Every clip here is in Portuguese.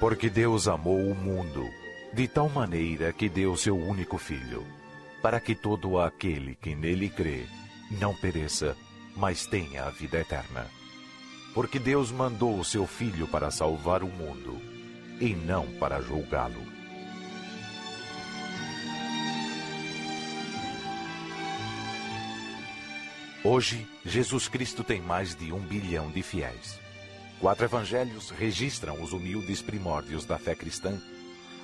Porque Deus amou o mundo, de tal maneira que deu seu único Filho, para que todo aquele que nele crê não pereça, mas tenha a vida eterna. Porque Deus mandou o seu Filho para salvar o mundo, e não para julgá-lo. Hoje, Jesus Cristo tem mais de 1 bilhão de fiéis. 4 evangelhos registram os humildes primórdios da fé cristã,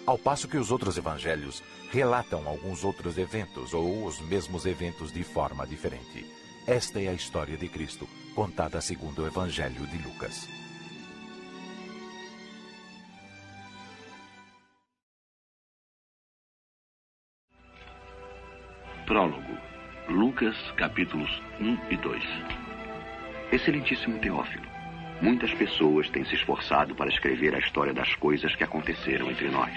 ao passo que os outros evangelhos relatam alguns outros eventos ou os mesmos eventos de forma diferente. Esta é a história de Cristo, contada segundo o Evangelho de Lucas. Prólogo, Lucas, capítulos 1 e 2. Excelentíssimo Teófilo, muitas pessoas têm se esforçado para escrever a história das coisas que aconteceram entre nós.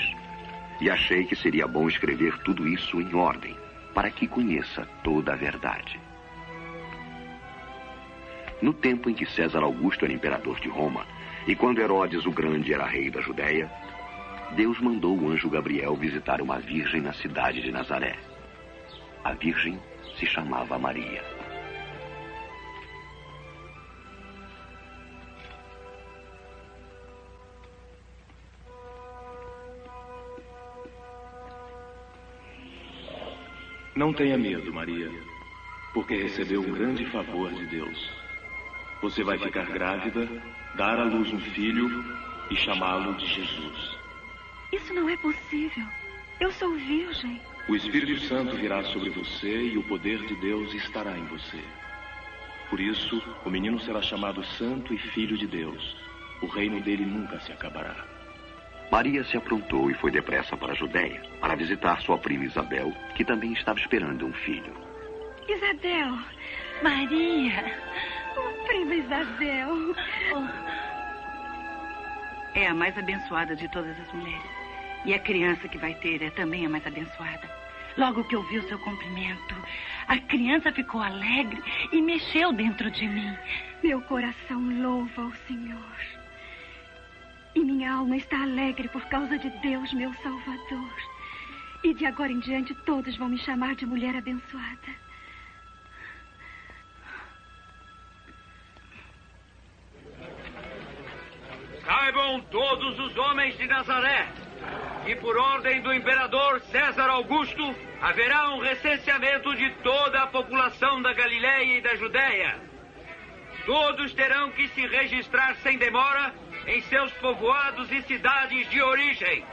E achei que seria bom escrever tudo isso em ordem, para que conheça toda a verdade. No tempo em que César Augusto era imperador de Roma, e quando Herodes o Grande era rei da Judeia, Deus mandou o anjo Gabriel visitar uma virgem na cidade de Nazaré. A virgem se chamava Maria. Não tenha medo, Maria, porque recebeu um grande favor de Deus. Você vai ficar grávida, dar à luz um filho e chamá-lo de Jesus. Isso não é possível. Eu sou virgem. O Espírito Santo virá sobre você e o poder de Deus estará em você. Por isso, o menino será chamado Santo e Filho de Deus. O reino dele nunca se acabará. Maria se aprontou e foi depressa para a Judeia, para visitar sua prima Isabel, que também estava esperando um filho. Isabel! Maria! Prima Isabel. Oh. É a mais abençoada de todas as mulheres. E a criança que vai ter é também a mais abençoada. Logo que ouvi o seu cumprimento, a criança ficou alegre e mexeu dentro de mim. Meu coração louva o Senhor. E minha alma está alegre por causa de Deus, meu Salvador. E de agora em diante todos vão me chamar de mulher abençoada. Saibam todos os homens de Nazaré que, por ordem do imperador César Augusto, haverá um recenseamento de toda a população da Galileia e da Judeia. Todos terão que se registrar sem demora em seus povoados e cidades de origem.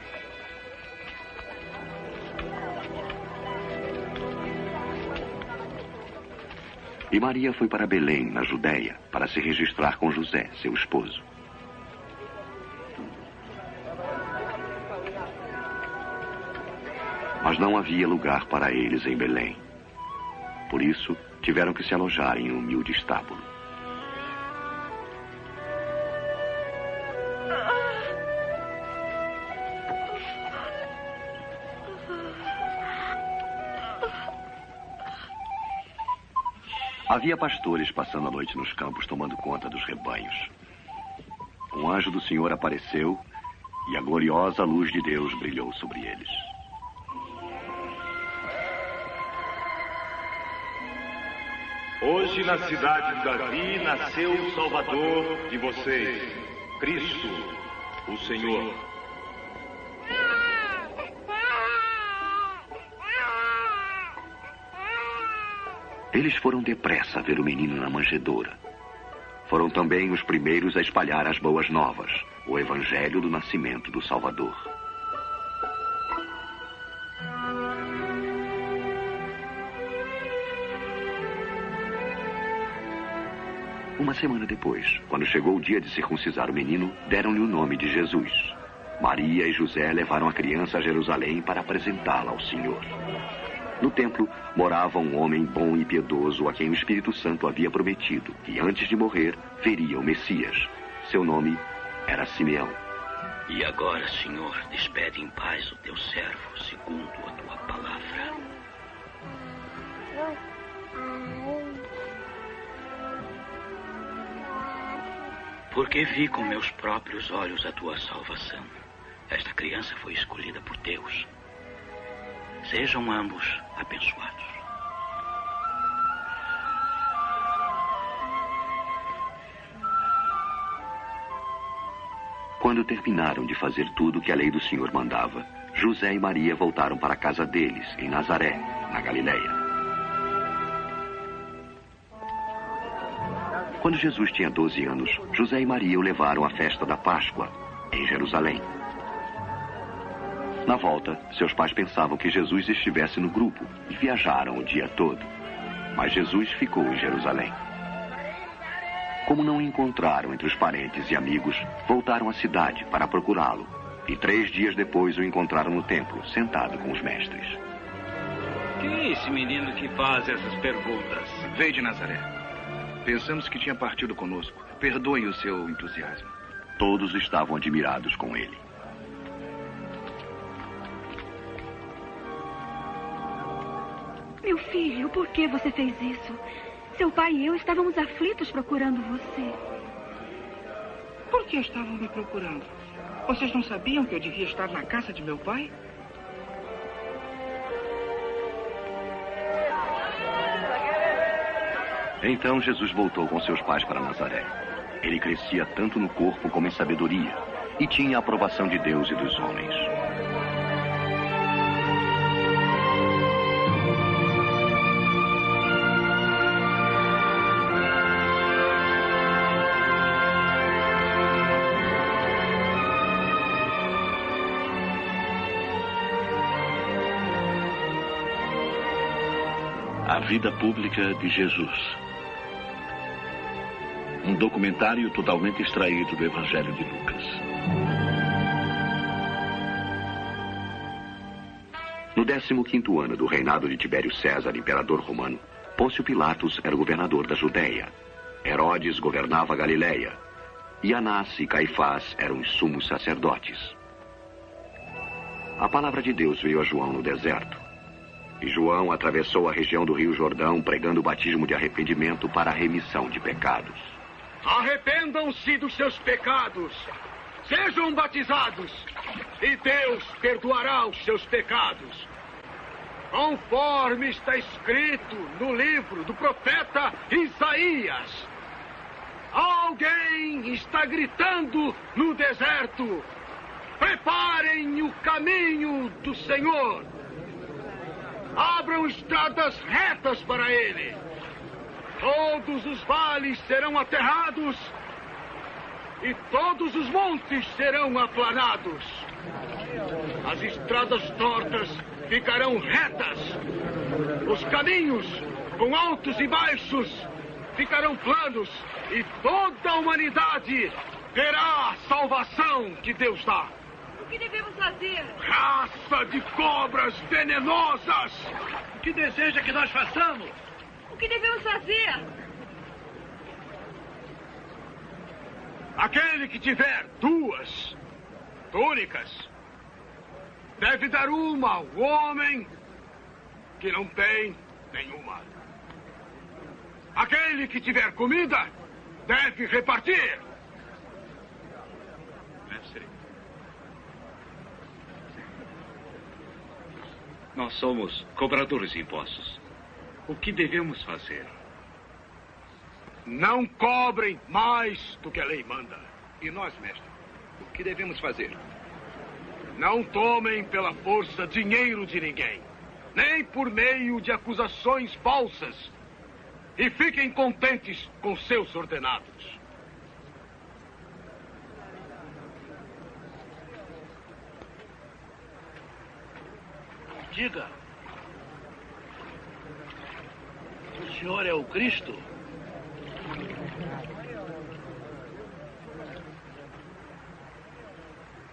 E Maria foi para Belém, na Judeia, para se registrar com José, seu esposo. Mas não havia lugar para eles em Belém. Por isso, tiveram que se alojar em um humilde estábulo. Havia pastores passando a noite nos campos, tomando conta dos rebanhos. Um anjo do Senhor apareceu e a gloriosa luz de Deus brilhou sobre eles. Hoje, na cidade de Davi, nasceu o Salvador de vocês, Cristo, o Senhor. Eles foram depressa ver o menino na manjedoura. Foram também os primeiros a espalhar as boas novas, o evangelho do nascimento do Salvador. Uma semana depois, quando chegou o dia de circuncisar o menino, deram-lhe o nome de Jesus. Maria e José levaram a criança a Jerusalém para apresentá-la ao Senhor. No templo, morava um homem bom e piedoso a quem o Espírito Santo havia prometido que, antes de morrer, veria o Messias. Seu nome era Simeão. E agora, Senhor, despede em paz o teu servo, segundo a tua palavra. Porque vi com meus próprios olhos a tua salvação, Esta criança foi escolhida por Deus. Sejam ambos abençoados. Quando terminaram de fazer tudo o que a lei do Senhor mandava, José e Maria voltaram para a casa deles, em Nazaré, na Galileia. Quando Jesus tinha 12 anos, José e Maria o levaram à festa da Páscoa, em Jerusalém. Na volta, seus pais pensavam que Jesus estivesse no grupo e viajaram o dia todo. Mas Jesus ficou em Jerusalém. Como não o encontraram entre os parentes e amigos, voltaram à cidade para procurá-lo. E 3 dias depois o encontraram no templo, sentado com os mestres. Quem é esse menino que faz essas perguntas? Veio de Nazaré. Pensamos que tinha partido conosco. Perdoem o seu entusiasmo. Todos estavam admirados com ele. Meu filho, por que você fez isso? Seu pai e eu estávamos aflitos procurando você. Por que estavam me procurando? Vocês não sabiam que eu devia estar na casa de meu pai? Então Jesus voltou com seus pais para Nazaré. Ele crescia tanto no corpo como em sabedoria e tinha a aprovação de Deus e dos homens. A vida pública de Jesus. Um documentário totalmente extraído do Evangelho de Lucas. No 15º ano do reinado de Tibério César, imperador romano, Pôncio Pilatos era governador da Judeia. Herodes governava a Galileia. E Anás e Caifás eram os sumos sacerdotes. A palavra de Deus veio a João no deserto. E João atravessou a região do Rio Jordão pregando o batismo de arrependimento para a remissão de pecados. Arrependam-se dos seus pecados, sejam batizados e Deus perdoará os seus pecados. Conforme está escrito no livro do profeta Isaías, alguém está gritando no deserto: preparem o caminho do Senhor. Abram estradas retas para ele. Todos os vales serão aterrados e todos os montes serão aplanados. As estradas tortas ficarão retas. Os caminhos com altos e baixos ficarão planos e toda a humanidade terá a salvação que Deus dá. O que devemos fazer? Raça de cobras venenosas! O que deseja que nós façamos? O que devemos fazer? Aquele que tiver 2 túnicas deve dar uma ao homem que não tem nenhuma. Aquele que tiver comida deve repartir. Deve ser. Nós somos cobradores de impostos. O que devemos fazer? Não cobrem mais do que a lei manda. E nós, mestre, o que devemos fazer? Não tomem pela força dinheiro de ninguém, nem por meio de acusações falsas. E fiquem contentes com seus ordenados. Diga, o Senhor é o Cristo?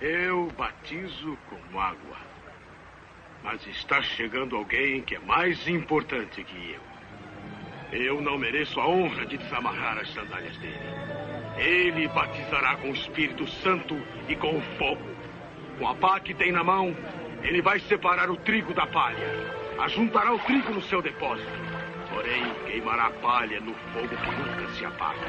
Eu batizo com água, mas está chegando alguém que é mais importante que eu. Eu não mereço a honra de desamarrar as sandálias dele. Ele batizará com o Espírito Santo e com o fogo. Com a pá que tem na mão, ele vai separar o trigo da palha, ajuntará o trigo no seu depósito, porém queimará a palha no fogo que nunca se apaga.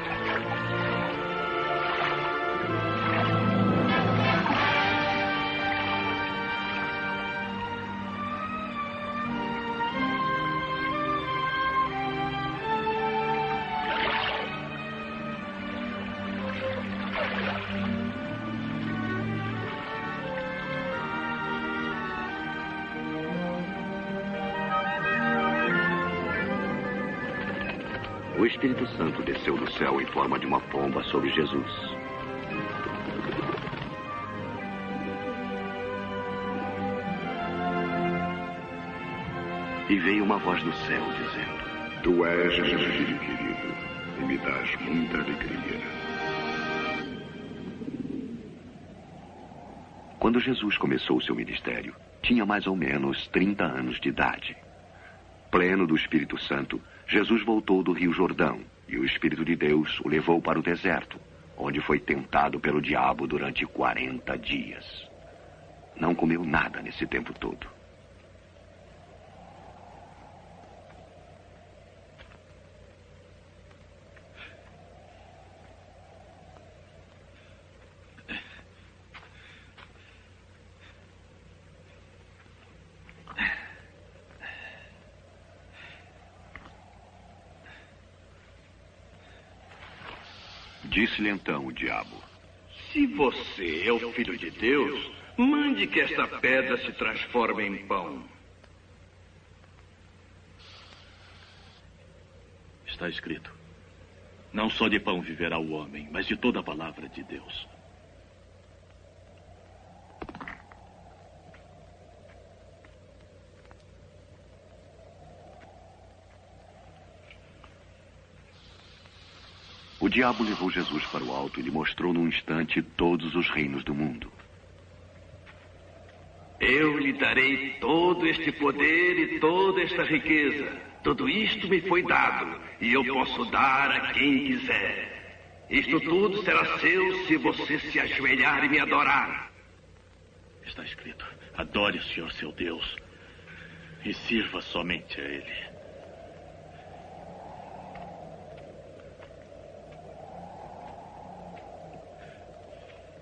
o Espírito Santo desceu do céu em forma de uma pomba sobre Jesus. E veio uma voz do céu dizendo: Tu és meu filho querido, e me dás muita alegria. Quando Jesus começou seu ministério, tinha mais ou menos 30 anos de idade. Pleno do Espírito Santo, Jesus voltou do Rio Jordão e o Espírito de Deus o levou para o deserto, onde foi tentado pelo diabo durante 40 dias. Não comeu nada nesse tempo todo. Disse-lhe então o diabo: Se você é o Filho de Deus, mande que esta pedra se transforme em pão. Está escrito: Não só de pão viverá o homem, mas de toda a palavra de Deus. O diabo levou Jesus para o alto e lhe mostrou num instante todos os reinos do mundo. Eu lhe darei todo este poder e toda esta riqueza. Tudo isto me foi dado e eu posso dar a quem quiser. Isto tudo será seu se você se ajoelhar e me adorar. Está escrito: Adore o Senhor seu Deus e sirva somente a Ele.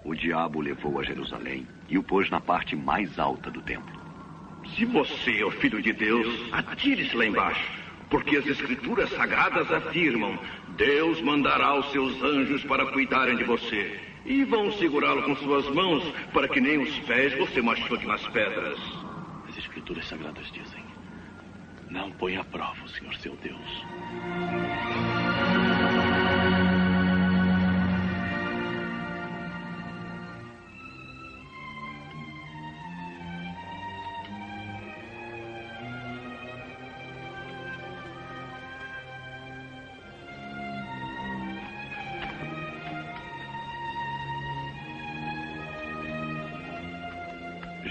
O diabo o levou a Jerusalém e o pôs na parte mais alta do templo. Se você é o Filho de Deus, atire-se lá embaixo, porque as Escrituras Sagradas afirmam: Deus mandará os seus anjos para cuidarem de você, e vão segurá-lo com suas mãos para que nem os pés você machuque nas pedras. As Escrituras Sagradas dizem: Não ponha à prova o Senhor seu Deus.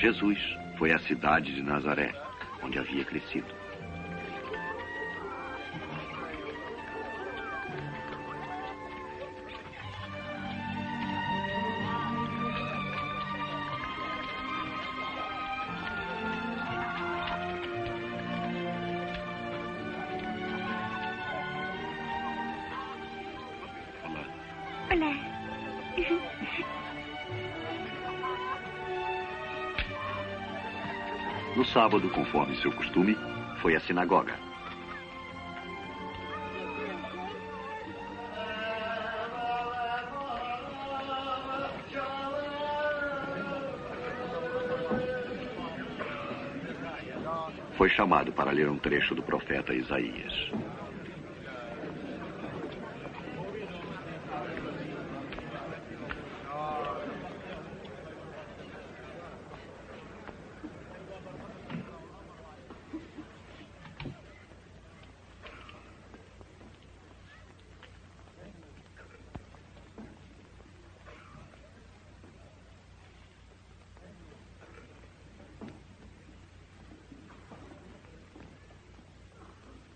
Jesus foi à cidade de Nazaré, onde havia crescido. Sábado, conforme seu costume, foi à sinagoga. Foi chamado para ler um trecho do profeta Isaías.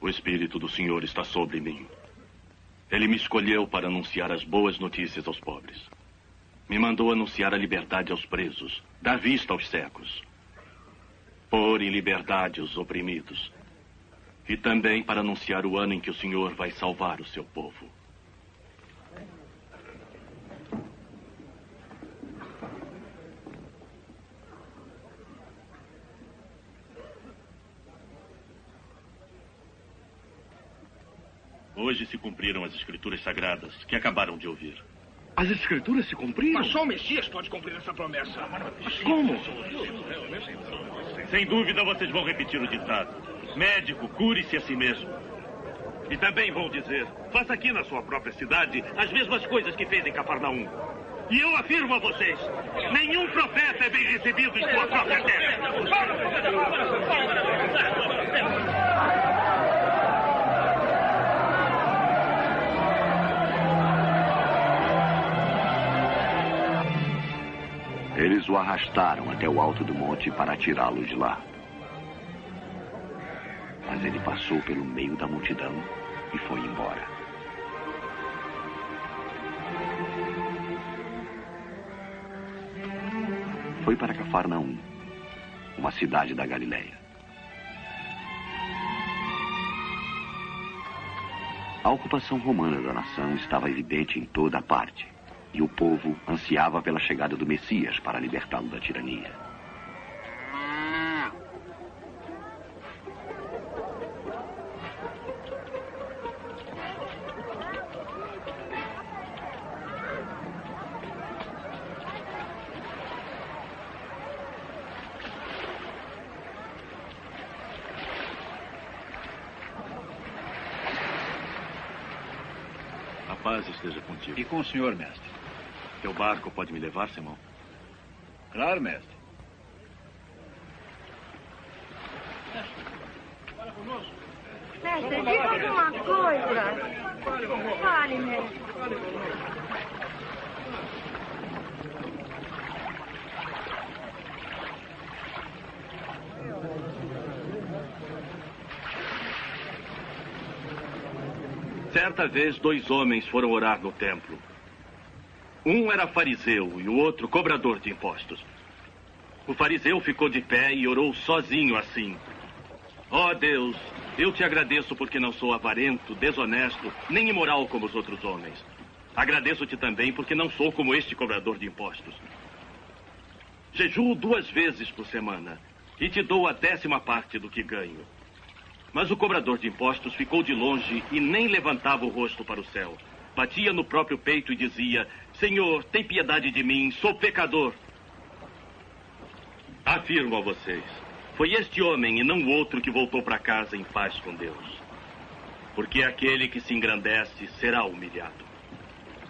O Espírito do Senhor está sobre mim. Ele me escolheu para anunciar as boas notícias aos pobres. Me mandou anunciar a liberdade aos presos, dar vista aos cegos, pôr em liberdade os oprimidos, e também para anunciar o ano em que o Senhor vai salvar o seu povo. Hoje se cumpriram as Escrituras Sagradas que acabaram de ouvir. As Escrituras se cumpriram? Mas só o Messias pode cumprir essa promessa. Mas como? Sem dúvida vocês vão repetir o ditado: Médico, cure-se a si mesmo. E também vou dizer, faça aqui na sua própria cidade as mesmas coisas que fez em Cafarnaum. E eu afirmo a vocês, nenhum profeta é bem recebido em sua própria terra. Eles o arrastaram até o alto do monte para tirá-lo de lá. Mas ele passou pelo meio da multidão e foi embora. Foi para Cafarnaum, uma cidade da Galileia. A ocupação romana da nação estava evidente em toda a parte, e o povo ansiava pela chegada do Messias para libertá-lo da tirania. A paz esteja contigo. E com o senhor, mestre. Teu barco pode me levar, Simão? Claro, mestre. Mestre, diga alguma coisa. Fale, mestre. Certa vez, dois homens foram orar no templo. Um era fariseu e o outro cobrador de impostos. O fariseu ficou de pé e orou sozinho assim. Ó Deus, eu te agradeço porque não sou avarento, desonesto, nem imoral como os outros homens. Agradeço-te também porque não sou como este cobrador de impostos. Jejuo 2 vezes por semana e te dou a 10ª parte do que ganho. Mas o cobrador de impostos ficou de longe e nem levantava o rosto para o céu. Batia no próprio peito e dizia, Senhor, tem piedade de mim, sou pecador. Afirmo a vocês, foi este homem e não o outro que voltou para casa em paz com Deus. Porque aquele que se engrandece será humilhado.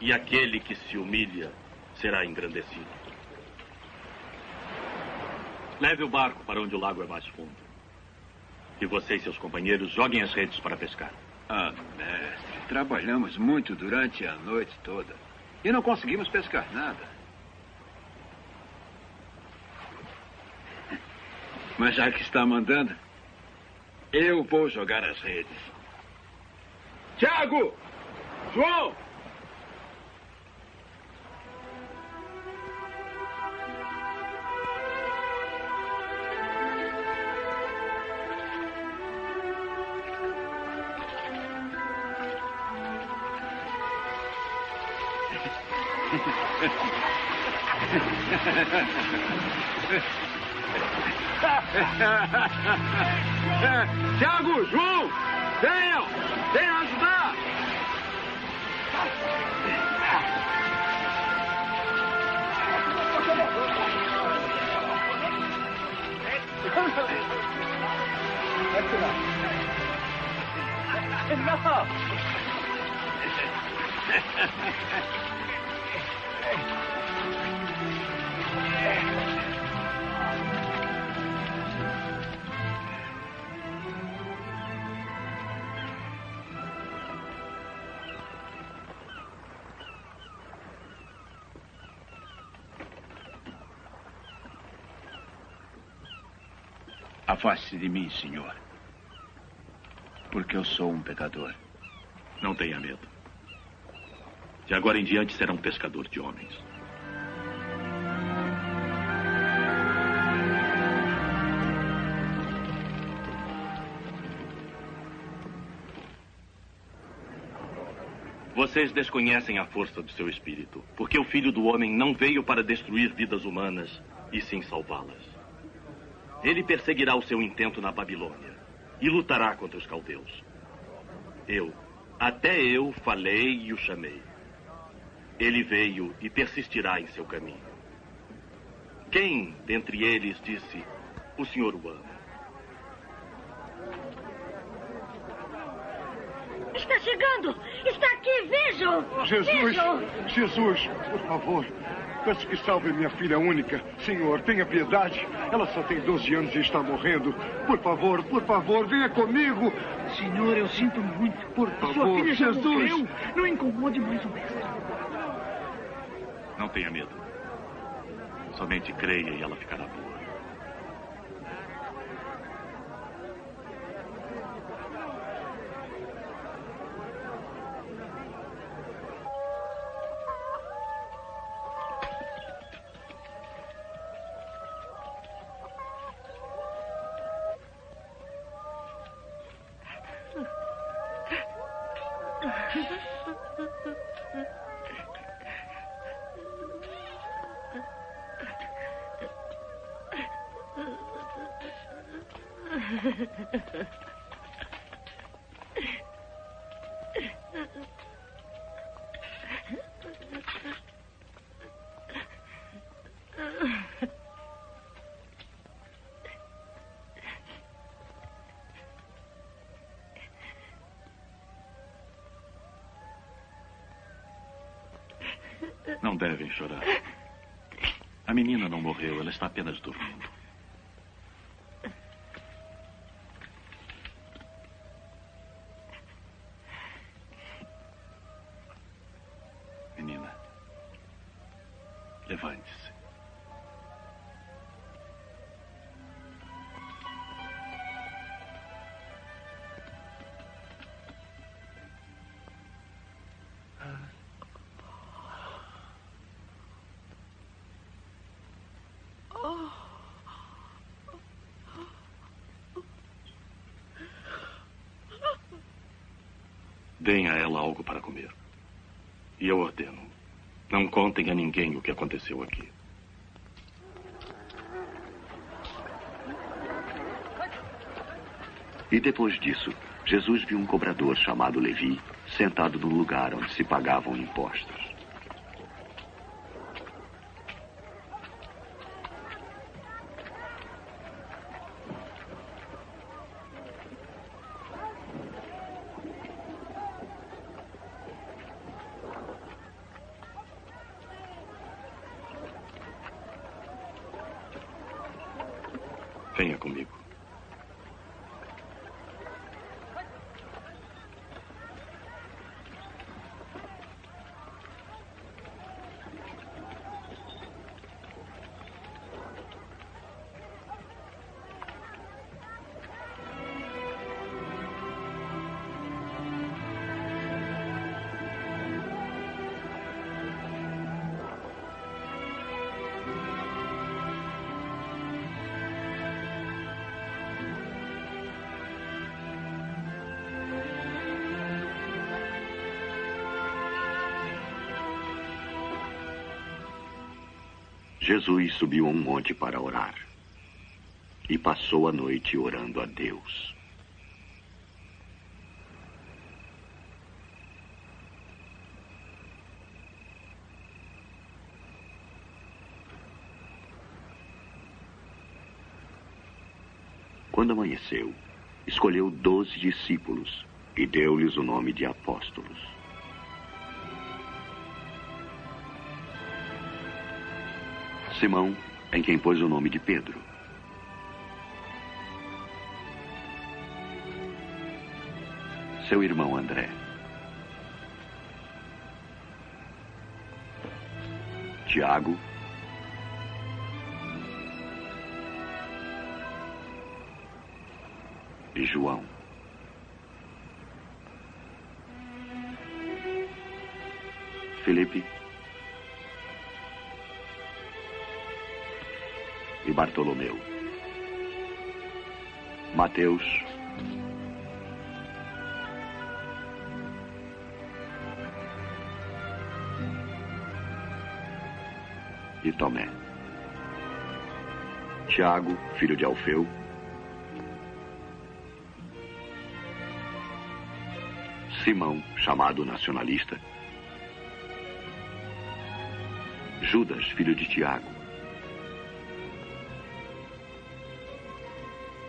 E aquele que se humilha será engrandecido. Leve o barco para onde o lago é mais fundo. E você e seus companheiros joguem as redes para pescar. Ah, mestre, trabalhamos muito durante a noite toda e não conseguimos pescar nada. Mas já que está mandando, eu vou jogar as redes. Tiago! João! Tiago, João, venham ajudar. Afaste-se de mim, Senhor, porque eu sou um pecador. Não tenha medo. De agora em diante será um pescador de homens. Vocês desconhecem a força do seu espírito, porque o Filho do Homem não veio para destruir vidas humanas, e sim salvá-las. Ele perseguirá o seu intento na Babilônia e lutará contra os caldeus. Até eu falei e o chamei. Ele veio e persistirá em seu caminho. Quem dentre eles disse, o Senhor o ama? está chegando! Está aqui, vejam! Jesus! Jesus, por favor, peço que salve minha filha única. Senhor, tenha piedade. Ela só tem 12 anos e está morrendo. Por favor, venha comigo. Senhor, eu sinto muito. Por favor, sua filha já morreu. Não incomode mais o mestre. Não tenha medo. Somente creia e ela ficará boa. Não devem chorar. A menina não morreu, ela está apenas dormindo. Menina, levante-se. Deem a ela algo para comer. E eu ordeno, não contem a ninguém o que aconteceu aqui. E depois disso, Jesus viu um cobrador chamado Levi sentado no lugar onde se pagavam impostos. Venha comigo. Jesus subiu a um monte para orar e passou a noite orando a Deus. Quando amanheceu, escolheu 12 discípulos e deu-lhes o nome de apóstolos. Simão, em quem pôs o nome de Pedro. Seu irmão André. Tiago. E João. Felipe. Bartolomeu, Mateus, e Tomé, Tiago, filho de Alfeu, Simão, chamado nacionalista, Judas, filho de Tiago,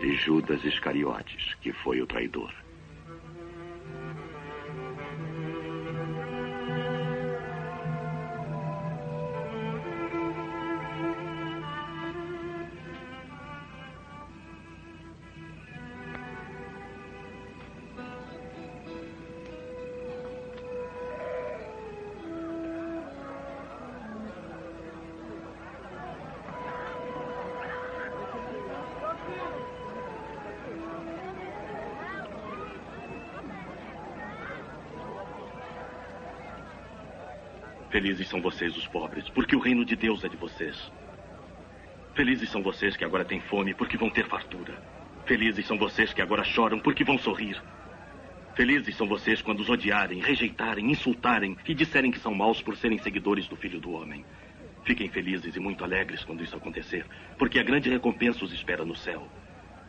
e Judas Iscariotes, que foi o traidor. Felizes são vocês, os pobres, porque o reino de Deus é de vocês. Felizes são vocês que agora têm fome, porque vão ter fartura. Felizes são vocês que agora choram, porque vão sorrir. Felizes são vocês quando os odiarem, rejeitarem, insultarem e disserem que são maus por serem seguidores do Filho do Homem. Fiquem felizes e muito alegres quando isso acontecer, porque a grande recompensa os espera no céu.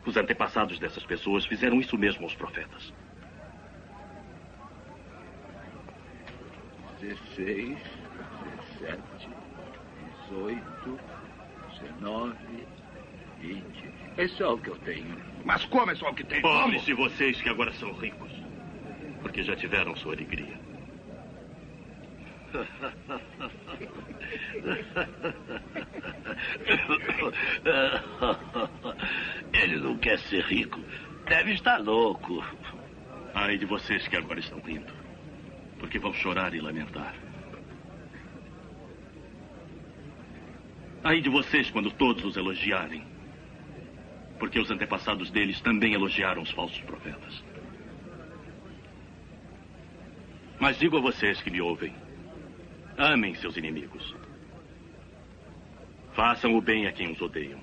Os antepassados dessas pessoas fizeram isso mesmo aos profetas. 16, 17, 18, 19, 20. É só o que eu tenho. Mas como é só o que tem? Pobres de vocês que agora são ricos, porque já tiveram sua alegria. Ele não quer ser rico. Deve estar louco. Ai de vocês que agora estão rindo, porque vão chorar e lamentar. Ai de vocês quando todos os elogiarem, porque os antepassados deles também elogiaram os falsos profetas. Mas digo a vocês que me ouvem: amem seus inimigos. Façam o bem a quem os odeiam.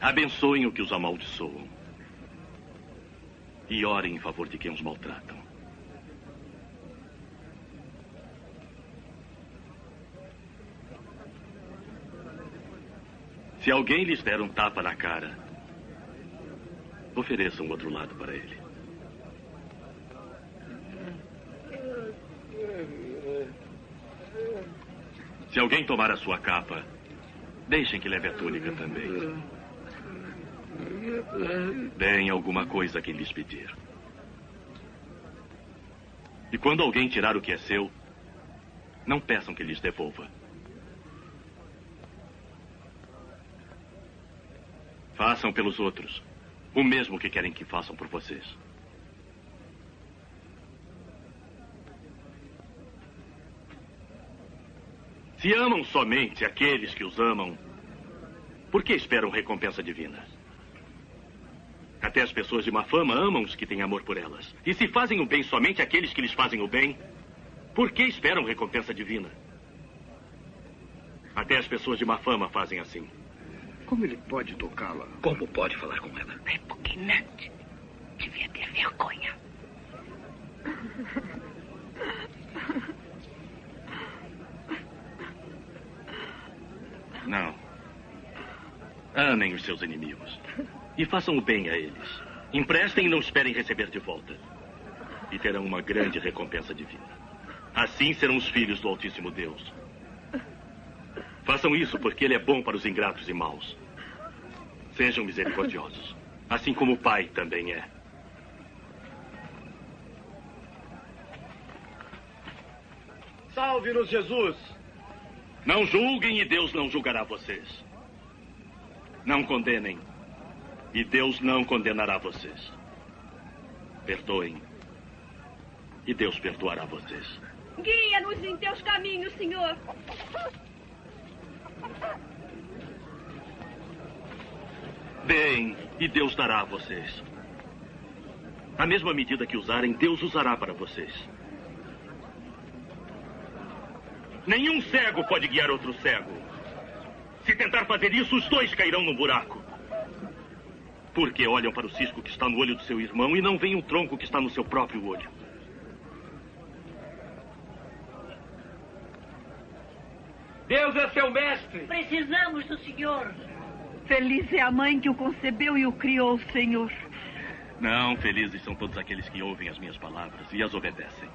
Abençoem o que os amaldiçoam. E orem em favor de quem os maltratam. Se alguém lhes der um tapa na cara, ofereçam o outro lado para ele. Se alguém tomar a sua capa, deixem que leve a túnica também. Deem alguma coisa a quem lhes pedir. E quando alguém tirar o que é seu, não peçam que lhes devolva. Façam pelos outros o mesmo que querem que façam por vocês. Se amam somente aqueles que os amam, por que esperam recompensa divina? Até as pessoas de má fama amam os que têm amor por elas. E se fazem o bem somente àqueles que lhes fazem o bem, por que esperam recompensa divina? Até as pessoas de má fama fazem assim. Como ele pode tocá-la? Como pode falar com ela? É repugnante. Devia ter vergonha. Não. Amem os seus inimigos. E façam o bem a eles. Emprestem e não esperem receber de volta. E terão uma grande recompensa divina. Assim serão os filhos do Altíssimo Deus. Façam isso porque Ele é bom para os ingratos e maus. Sejam misericordiosos, assim como o Pai também é. Salve-nos, Jesus! Não julguem e Deus não julgará vocês. Não condenem e Deus não condenará vocês. Perdoem e Deus perdoará vocês. Guia-nos em teus caminhos, Senhor. Deem e Deus dará a vocês. A mesma medida que usarem, Deus usará para vocês. Nenhum cego pode guiar outro cego. Se tentar fazer isso, os dois cairão no buraco. Porque olham para o cisco que está no olho do seu irmão e não veem o tronco que está no seu próprio olho. Deus é seu mestre. Precisamos do Senhor. Feliz é a mãe que o concebeu e o criou, Senhor. Não, felizes são todos aqueles que ouvem as minhas palavras e as obedecem.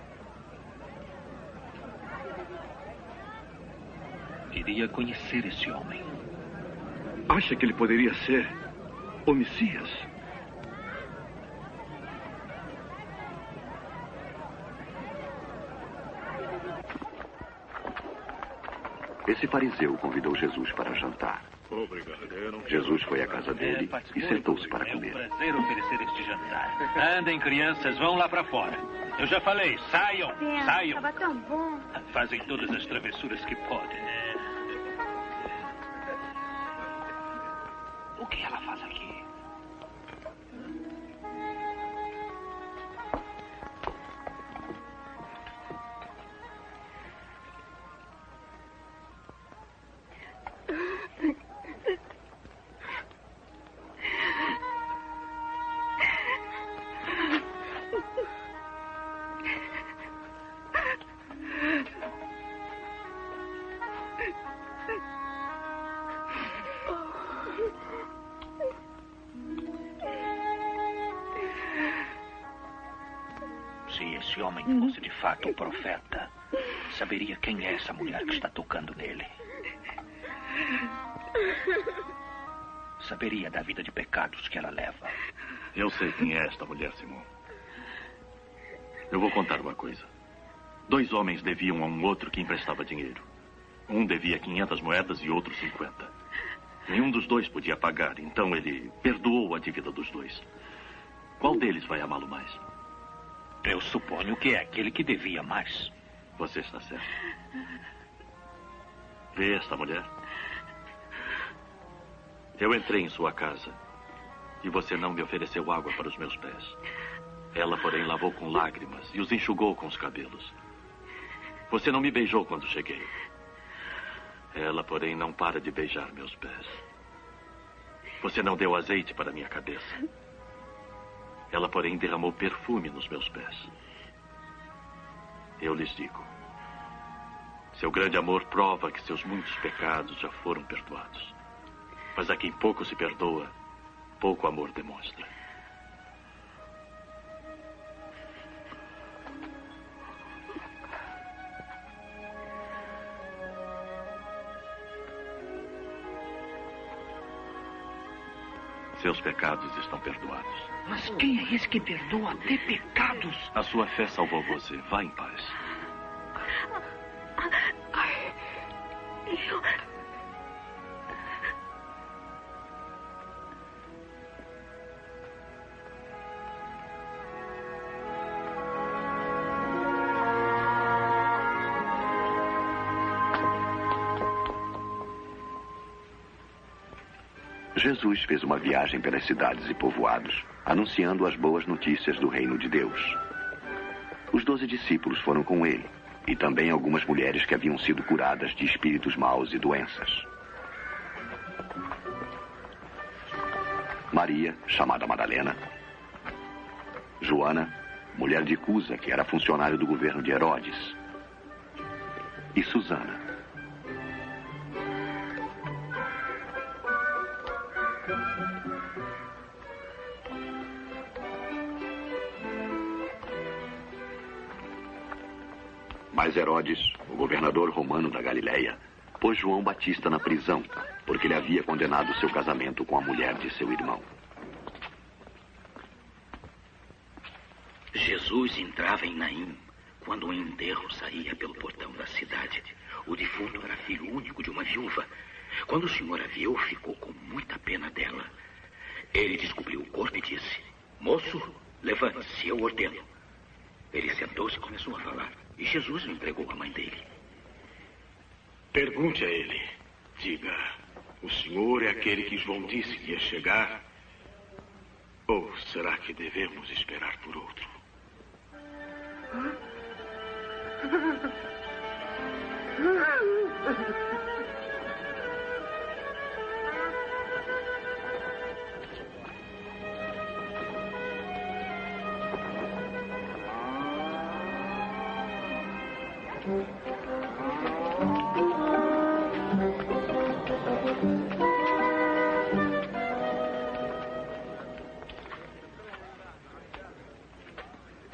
Queria conhecer esse homem. Acha que ele poderia ser o Messias? Esse fariseu convidou Jesus para jantar. Obrigado. Jesus foi à casa dele e sentou-se para comer. É um prazer oferecer este jantar. Andem, crianças, vão lá para fora. Eu já falei, saiam, saiam. Estava tão bom. Fazem todas as travessuras que podem. O que ela faz aqui? homem fosse de fato um profeta, saberia quem é essa mulher que está tocando nele. Saberia da vida de pecados que ela leva. Eu sei quem é esta mulher, Simão. Eu vou contar uma coisa. 2 homens deviam a um outro que emprestava dinheiro. Um devia 500 moedas e outro 50. Nenhum dos dois podia pagar, então ele perdoou a dívida dos dois. Qual deles vai amá-lo mais? Eu suponho que é aquele que devia mais. Você está certo. Vê esta mulher? Eu entrei em sua casa e você não me ofereceu água para os meus pés. Ela, porém, lavou com lágrimas e os enxugou com os cabelos. Você não me beijou quando cheguei. Ela, porém, não para de beijar meus pés. Você não deu azeite para minha cabeça. Ela, porém, derramou perfume nos meus pés. Eu lhes digo, seu grande amor prova que seus muitos pecados já foram perdoados. Mas a quem pouco se perdoa, pouco amor demonstra. Seus pecados estão perdoados. Mas quem é esse que perdoa até pecados? A sua fé salvou você. Vá em paz. Jesus fez uma viagem pelas cidades e povoados, anunciando as boas notícias do reino de Deus. Os 12 discípulos foram com ele, e também algumas mulheres que haviam sido curadas de espíritos maus e doenças. Maria, chamada Madalena, Joana, mulher de Cusa, que era funcionária do governo de Herodes, e Susana. Mas Herodes, o governador romano da Galileia, pôs João Batista na prisão, porque ele havia condenado seu casamento com a mulher de seu irmão. Jesus entrava em Naim quando um enterro saía pelo portão da cidade. O defunto era filho único de uma viúva. Quando o Senhor a viu, ficou com muita pena dela. Ele descobriu o corpo e disse, moço, levante-se, eu ordeno. Ele sentou-se e começou a falar. E Jesus o entregou à mãe dele. Pergunte a ele. Diga, o Senhor é aquele que João disse que ia chegar? Ou será que devemos esperar por outro?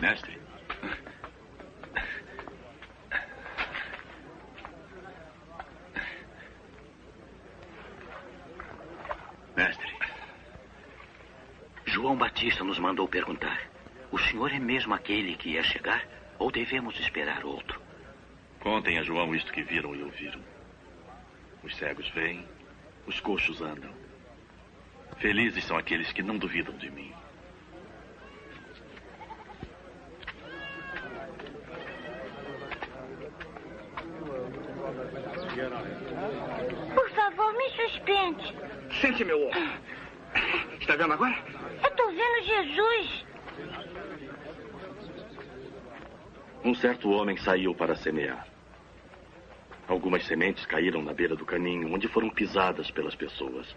Mestre. Mestre. João Batista nos mandou perguntar: o senhor é mesmo aquele que ia chegar ou devemos esperar outro? Contem a João isto que viram e ouviram. Os cegos veem, os coxos andam. Felizes são aqueles que não duvidam de mim. Por favor, me suspende. Sente meu ombro. Está vendo agora? Eu estou vendo Jesus. Um certo homem saiu para semear. Algumas sementes caíram na beira do caminho, onde foram pisadas pelas pessoas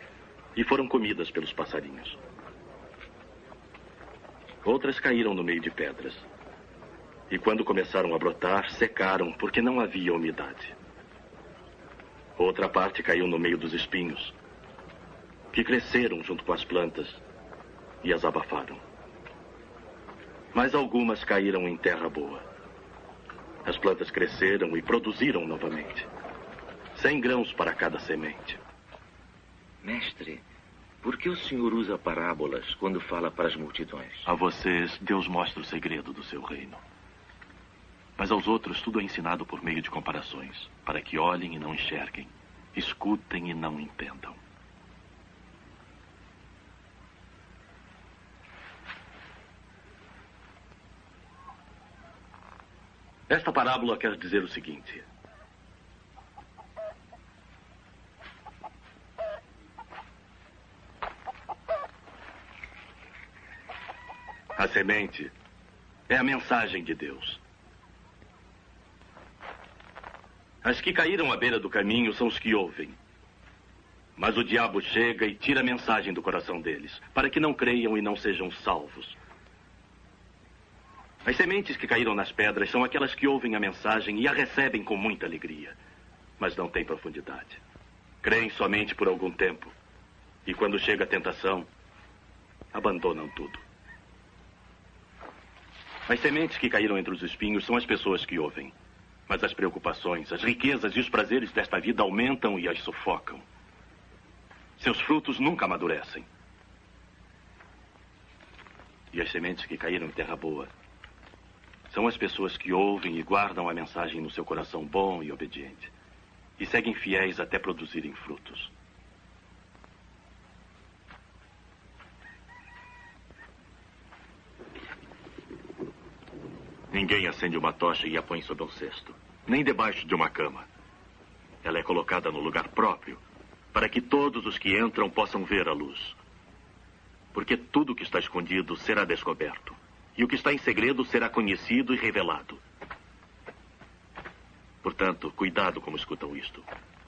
e foram comidas pelos passarinhos. Outras caíram no meio de pedras. E quando começaram a brotar, secaram porque não havia umidade. Outra parte caiu no meio dos espinhos, que cresceram junto com as plantas e as abafaram. Mas algumas caíram em terra boa. As plantas cresceram e produziram novamente. 100 grãos para cada semente. Mestre, por que o senhor usa parábolas quando fala para as multidões? A vocês, Deus mostra o segredo do seu reino. Mas aos outros, tudo é ensinado por meio de comparações, para que olhem e não enxerguem, escutem e não entendam. Esta parábola quer dizer o seguinte. A semente é a mensagem de Deus. As que caíram à beira do caminho são os que ouvem. Mas o diabo chega e tira a mensagem do coração deles, para que não creiam e não sejam salvos. As sementes que caíram nas pedras são aquelas que ouvem a mensagem e a recebem com muita alegria, mas não têm profundidade. Creem somente por algum tempo e, quando chega a tentação, abandonam tudo. As sementes que caíram entre os espinhos são as pessoas que ouvem. Mas as preocupações, as riquezas e os prazeres desta vida aumentam e as sufocam. Seus frutos nunca amadurecem. E as sementes que caíram em terra boa são as pessoas que ouvem e guardam a mensagem no seu coração bom e obediente. E seguem fiéis até produzirem frutos. Ninguém acende uma tocha e a põe sobre um cesto, nem debaixo de uma cama. Ela é colocada no lugar próprio, para que todos os que entram possam ver a luz. Porque tudo o que está escondido será descoberto, e o que está em segredo será conhecido e revelado. Portanto, cuidado como escutam isto,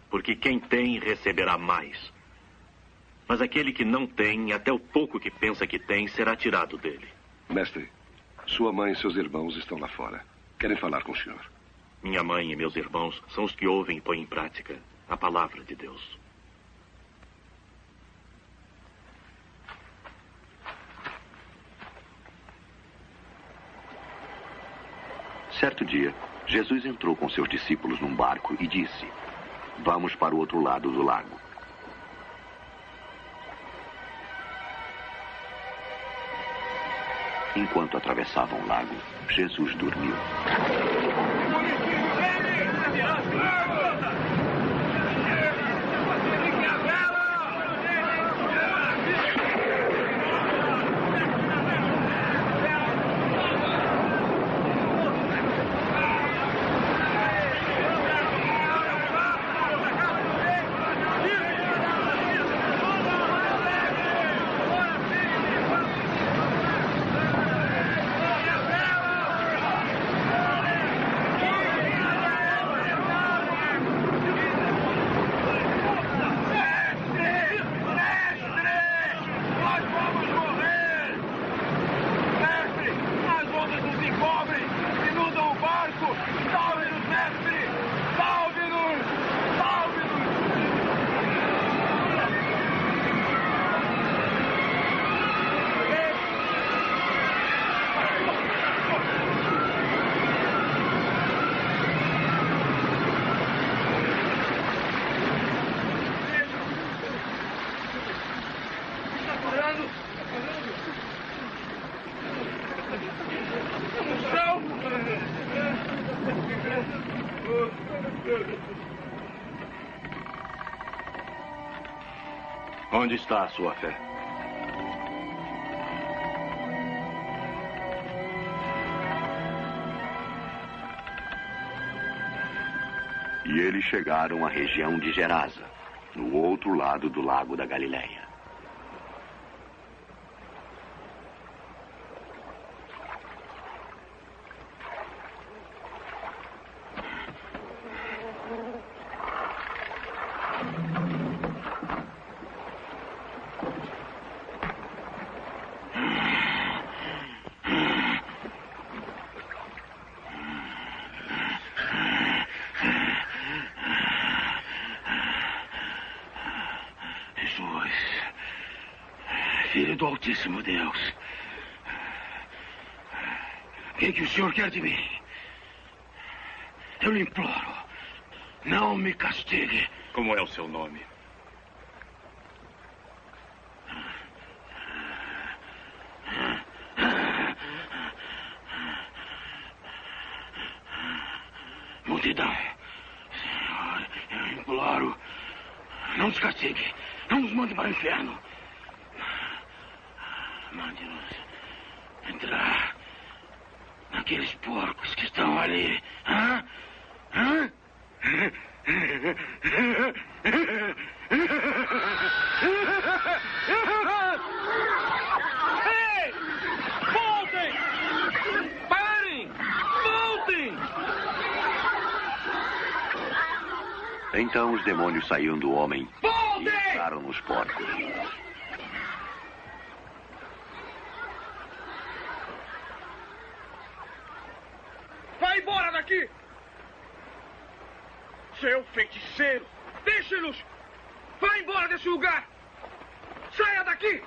porque quem tem receberá mais. Mas aquele que não tem, até o pouco que pensa que tem, será tirado dele. Mestre, sua mãe e seus irmãos estão lá fora. Querem falar com o senhor. Minha mãe e meus irmãos são os que ouvem e põem em prática a palavra de Deus. Certo dia, Jesus entrou com seus discípulos num barco e disse: "Vamos para o outro lado do lago." Enquanto atravessavam o lago, Jesus dormiu. Onde está a sua fé? E eles chegaram à região de Gerasa, no outro lado do lago da Galileia. Altíssimo Deus, o que o Senhor quer de mim? Eu lhe imploro, não me castigue. Como é o seu nome? Multidão, Senhor, eu imploro, não nos castigue, não nos mande para o inferno. Mande-nos entrar naqueles porcos que estão ali. Hã? Hã? Ei! Voltem! Parem! Voltem! Então os demônios saíram do homem e entraram nos porcos. Vai embora daqui! Seu feiticeiro! Deixe-nos! Vá embora desse lugar! Saia daqui!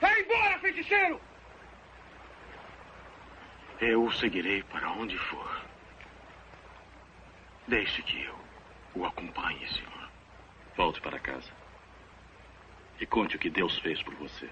Vá embora, feiticeiro! Eu o seguirei para onde for. Deixe que eu o acompanhe, senhor. Volte para casa. E conte o que Deus fez por você.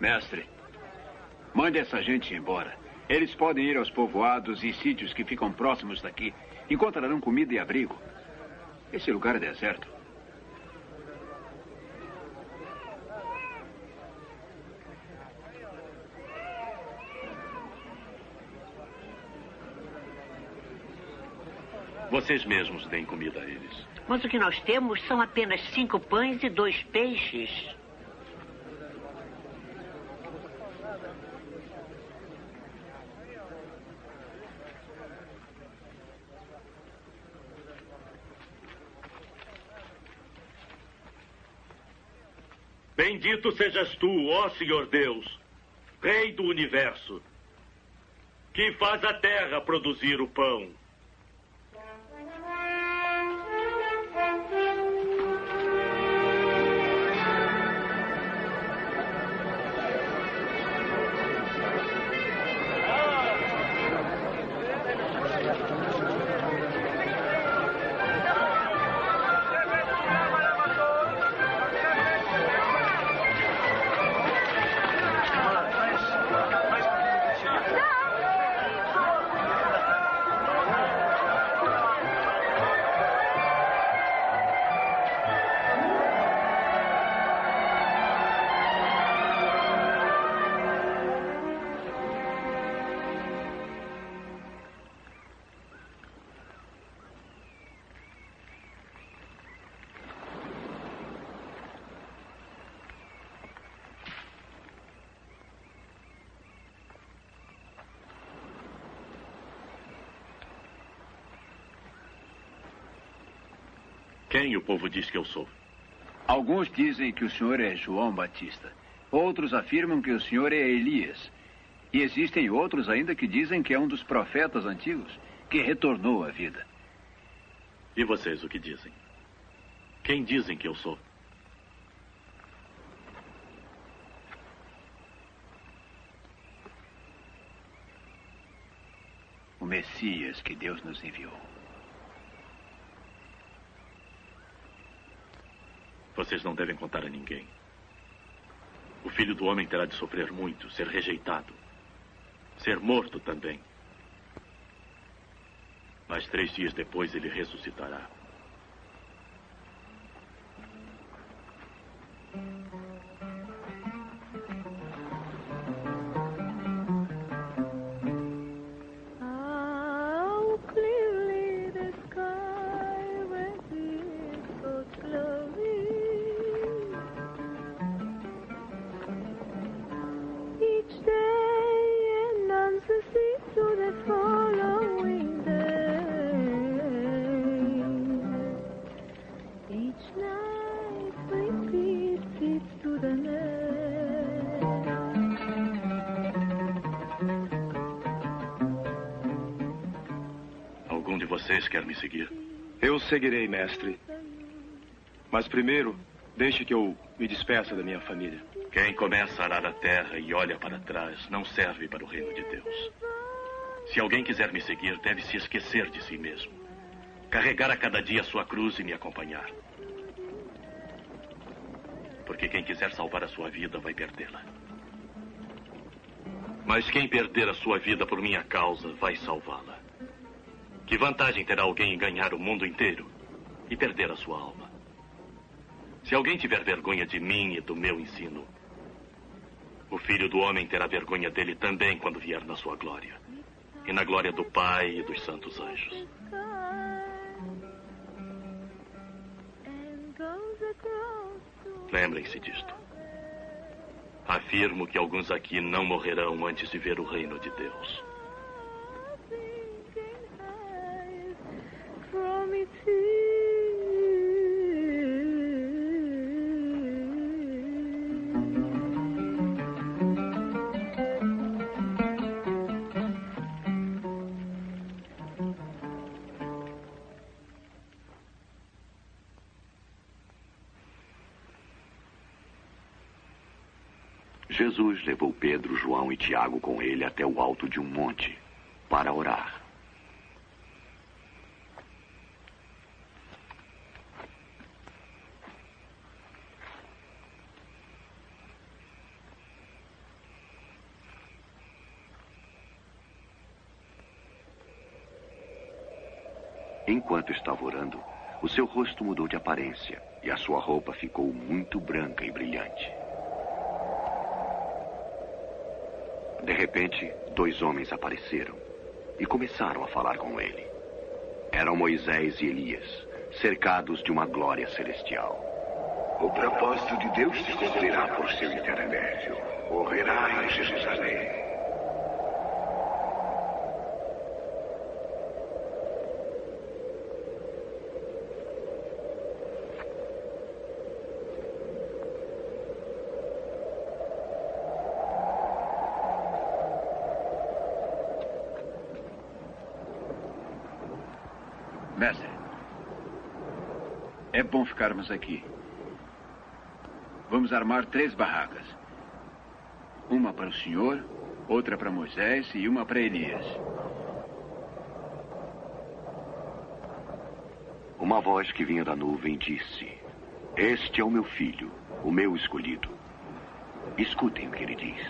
Mestre, mande essa gente embora. Eles podem ir aos povoados e sítios que ficam próximos daqui. Encontrarão comida e abrigo. Esse lugar é deserto. Vocês mesmos deem comida a eles. Mas o que nós temos são apenas 5 pães e 2 peixes. Bendito sejas tu, ó Senhor Deus, Rei do Universo, que faz a terra produzir o pão. Quem o povo diz que eu sou? Alguns dizem que o senhor é João Batista. Outros afirmam que o senhor é Elias. E existem outros ainda que dizem que é um dos profetas antigos que retornou à vida. E vocês o que dizem? Quem dizem que eu sou? O Messias que Deus nos enviou. Vocês não devem contar a ninguém. O Filho do Homem terá de sofrer muito, ser rejeitado, ser morto também. Mas 3 dias depois ele ressuscitará. Vocês querem me seguir? Eu seguirei, mestre. Mas primeiro, deixe que eu me despeça da minha família. Quem começa a arar a terra e olha para trás não serve para o reino de Deus. Se alguém quiser me seguir, deve se esquecer de si mesmo. Carregar a cada dia a sua cruz e me acompanhar. Porque quem quiser salvar a sua vida vai perdê-la. Mas quem perder a sua vida por minha causa vai salvá-la. Que vantagem terá alguém em ganhar o mundo inteiro e perder a sua alma? Se alguém tiver vergonha de mim e do meu ensino, o Filho do Homem terá vergonha dele também quando vier na sua glória, e na glória do Pai e dos santos anjos. Lembrem-se disto. Afirmo que alguns aqui não morrerão antes de ver o reino de Deus. Jesus levou Pedro, João e Tiago com ele até o alto de um monte para orar. Enquanto estava orando, o seu rosto mudou de aparência e a sua roupa ficou muito branca e brilhante. De repente, 2 homens apareceram e começaram a falar com ele. Eram Moisés e Elias, cercados de uma glória celestial. O propósito de Deus se cumprirá por seu intermédio. Morrerá em Jerusalém. Mestre, é bom ficarmos aqui. Vamos armar 3 barracas. Uma para o senhor, outra para Moisés e uma para Elias. Uma voz que vinha da nuvem disse: Este é o meu filho, o meu escolhido. Escutem o que ele diz.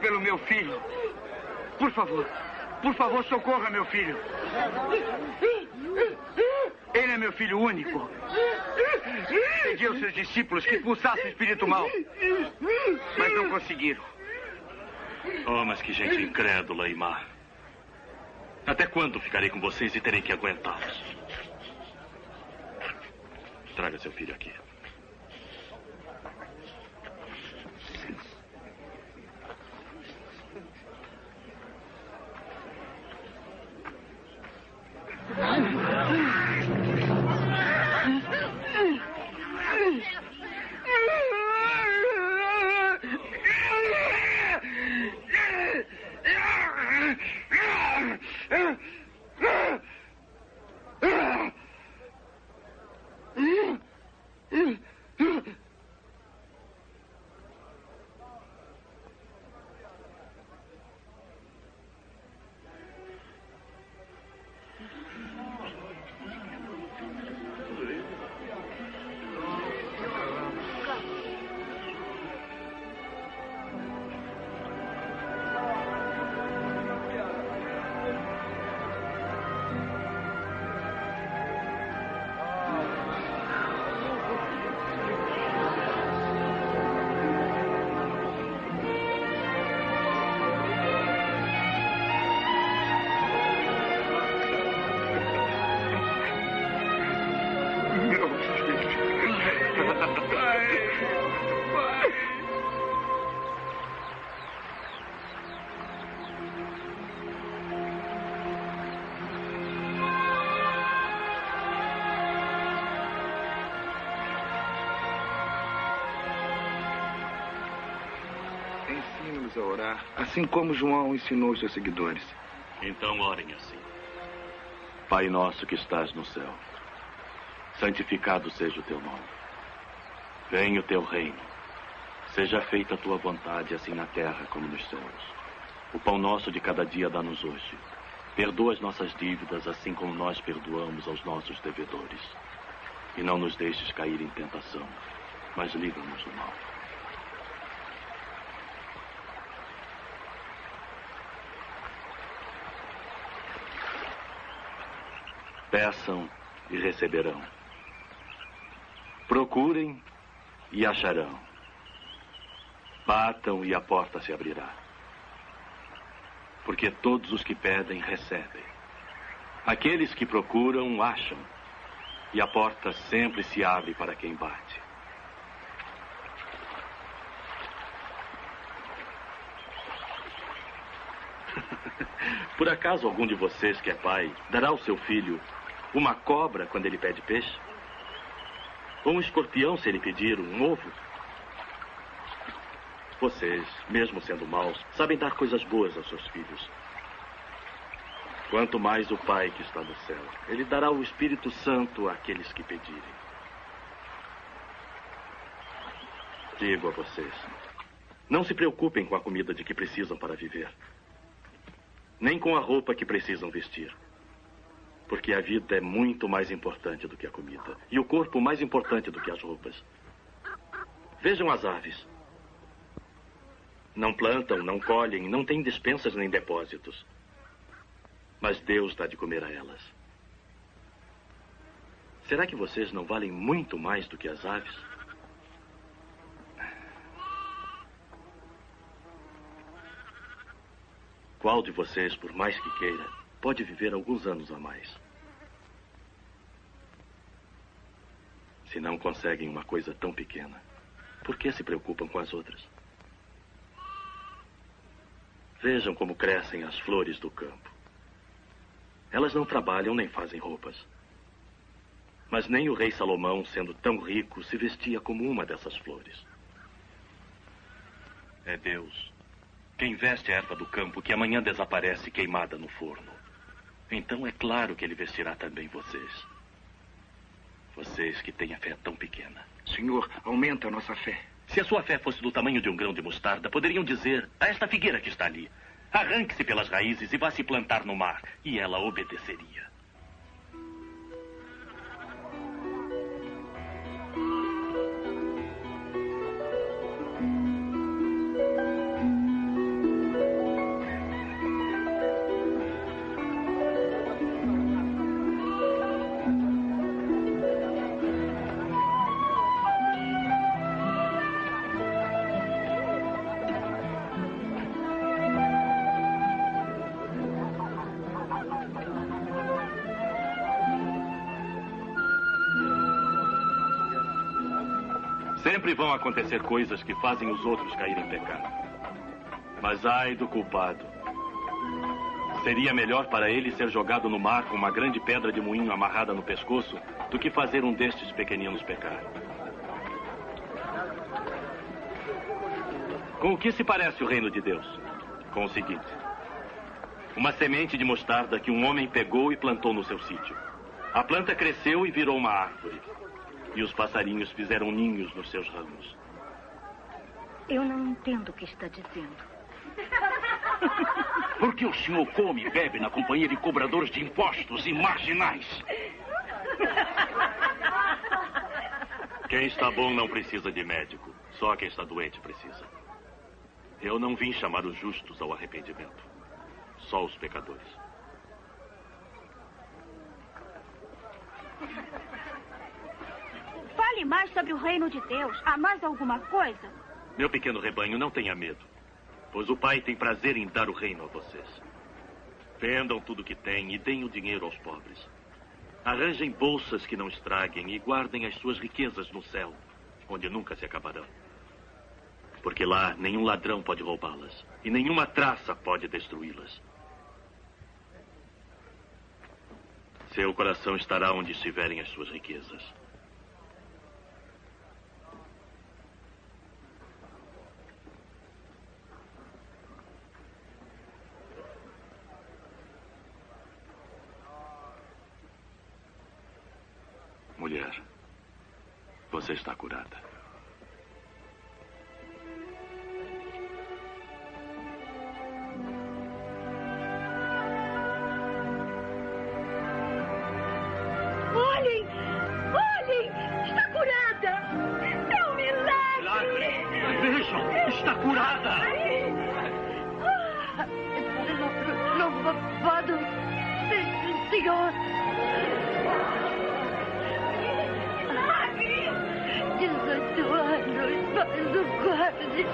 Pelo meu filho. Por favor, socorra meu filho. Ele é meu filho único. Pedi aos seus discípulos que expulsassem o espírito mau, mas não conseguiram. Oh, mas que gente incrédula e má. Até quando ficarei com vocês e terei que aguentá-los? Traga seu filho aqui. a orar, assim como João ensinou os seus seguidores. Então orem assim. Pai nosso que estás no céu, santificado seja o teu nome. Venha o teu reino. Seja feita a tua vontade, assim na terra como nos céus. O pão nosso de cada dia dá-nos hoje. Perdoa as nossas dívidas, assim como nós perdoamos aos nossos devedores. E não nos deixes cair em tentação, mas livra-nos do mal. Peçam e receberão. Procurem e acharão. Batam e a porta se abrirá. Porque todos os que pedem, recebem. Aqueles que procuram, acham. E a porta sempre se abre para quem bate. Por acaso algum de vocês que é pai dará ao seu filho uma cobra quando ele pede peixe? Ou um escorpião se ele pedir um ovo? Vocês, mesmo sendo maus, sabem dar coisas boas aos seus filhos. Quanto mais o Pai que está no céu, Ele dará o Espírito Santo àqueles que pedirem. Digo a vocês, não se preocupem com a comida de que precisam para viver, nem com a roupa que precisam vestir. Porque a vida é muito mais importante do que a comida. E o corpo mais importante do que as roupas. Vejam as aves. Não plantam, não colhem, não têm despensas nem depósitos. Mas Deus dá de comer a elas. Será que vocês não valem muito mais do que as aves? Qual de vocês, por mais que queira, pode viver alguns anos a mais? Se não conseguem uma coisa tão pequena, por que se preocupam com as outras? Vejam como crescem as flores do campo. Elas não trabalham nem fazem roupas. Mas nem o rei Salomão, sendo tão rico, se vestia como uma dessas flores. É Deus quem veste a erva do campo que amanhã desaparece queimada no forno. Então é claro que ele vestirá também vocês. Vocês que têm a fé tão pequena. Senhor, aumenta a nossa fé. Se a sua fé fosse do tamanho de um grão de mostarda, poderiam dizer a esta figueira que está ali: arranque-se pelas raízes e vá se plantar no mar. E ela obedeceria. Sempre vão acontecer coisas que fazem os outros caírem em pecado. Mas ai do culpado. Seria melhor para ele ser jogado no mar com uma grande pedra de moinho amarrada no pescoço do que fazer um destes pequeninos pecar. Com o que se parece o reino de Deus? Com o seguinte: uma semente de mostarda que um homem pegou e plantou no seu sítio. A planta cresceu e virou uma árvore. E os passarinhos fizeram ninhos nos seus ramos. Eu não entendo o que está dizendo. Por que o senhor come e bebe na companhia de cobradores de impostos e marginais? Quem está bom não precisa de médico. Só quem está doente precisa. Eu não vim chamar os justos ao arrependimento. Só os pecadores. Fale mais sobre o reino de Deus. Há mais alguma coisa? Meu pequeno rebanho, não tenha medo, pois o Pai tem prazer em dar o reino a vocês. Vendam tudo o que têm e deem o dinheiro aos pobres. Arranjem bolsas que não estraguem e guardem as suas riquezas no céu, onde nunca se acabarão. Porque lá nenhum ladrão pode roubá-las e nenhuma traça pode destruí-las. Seu coração estará onde estiverem as suas riquezas. Você está curada. Olhem! Olhem! Está curada! É um milagre! Vejam! Está curada! Ai. Não posso... Senhor! Milagre! 18 anos, faz o guarde.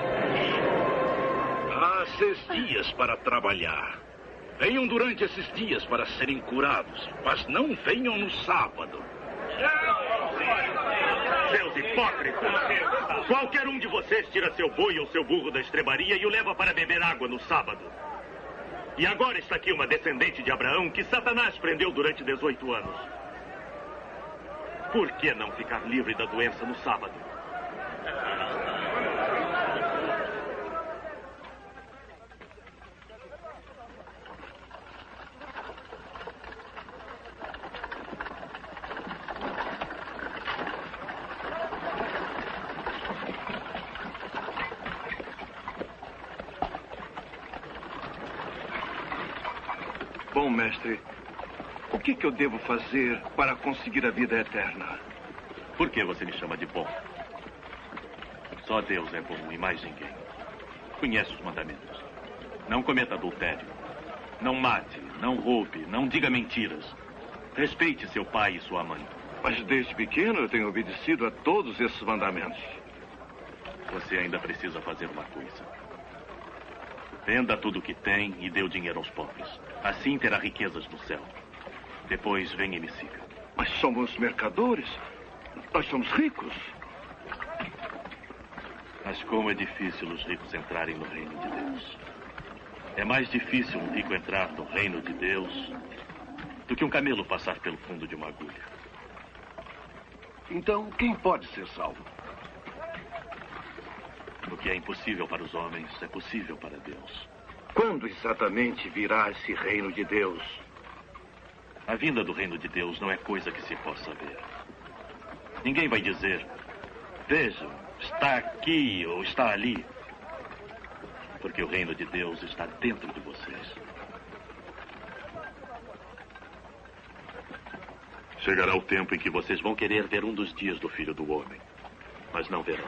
Há 6 dias para trabalhar. Venham durante esses dias para serem curados, mas não venham no sábado. Seus hipócritas! Qualquer um de vocês tira seu boi ou seu burro da estrebaria e o leva para beber água no sábado. E agora está aqui uma descendente de Abraão que Satanás prendeu durante 18 anos. Por que não ficar livre da doença no sábado? Bom, mestre, o que eu devo fazer para conseguir a vida eterna? Por que você me chama de bom? Só Deus é bom e mais ninguém. Conhece os mandamentos. Não cometa adultério. Não mate, não roube, não diga mentiras. Respeite seu pai e sua mãe. Mas desde pequeno eu tenho obedecido a todos esses mandamentos. Você ainda precisa fazer uma coisa. Venda tudo o que tem e dê o dinheiro aos pobres. Assim terá riquezas no céu. Depois vem e me siga. Mas somos mercadores. Nós somos ricos. Mas como é difícil os ricos entrarem no reino de Deus. É mais difícil um rico entrar no reino de Deus do que um camelo passar pelo fundo de uma agulha. Então, quem pode ser salvo? O que é impossível para os homens é possível para Deus. Quando exatamente virá esse reino de Deus? A vinda do reino de Deus não é coisa que se possa ver. Ninguém vai dizer, vejam, está aqui ou está ali. Porque o reino de Deus está dentro de vocês. Chegará o tempo em que vocês vão querer ver um dos dias do Filho do Homem, mas não verão.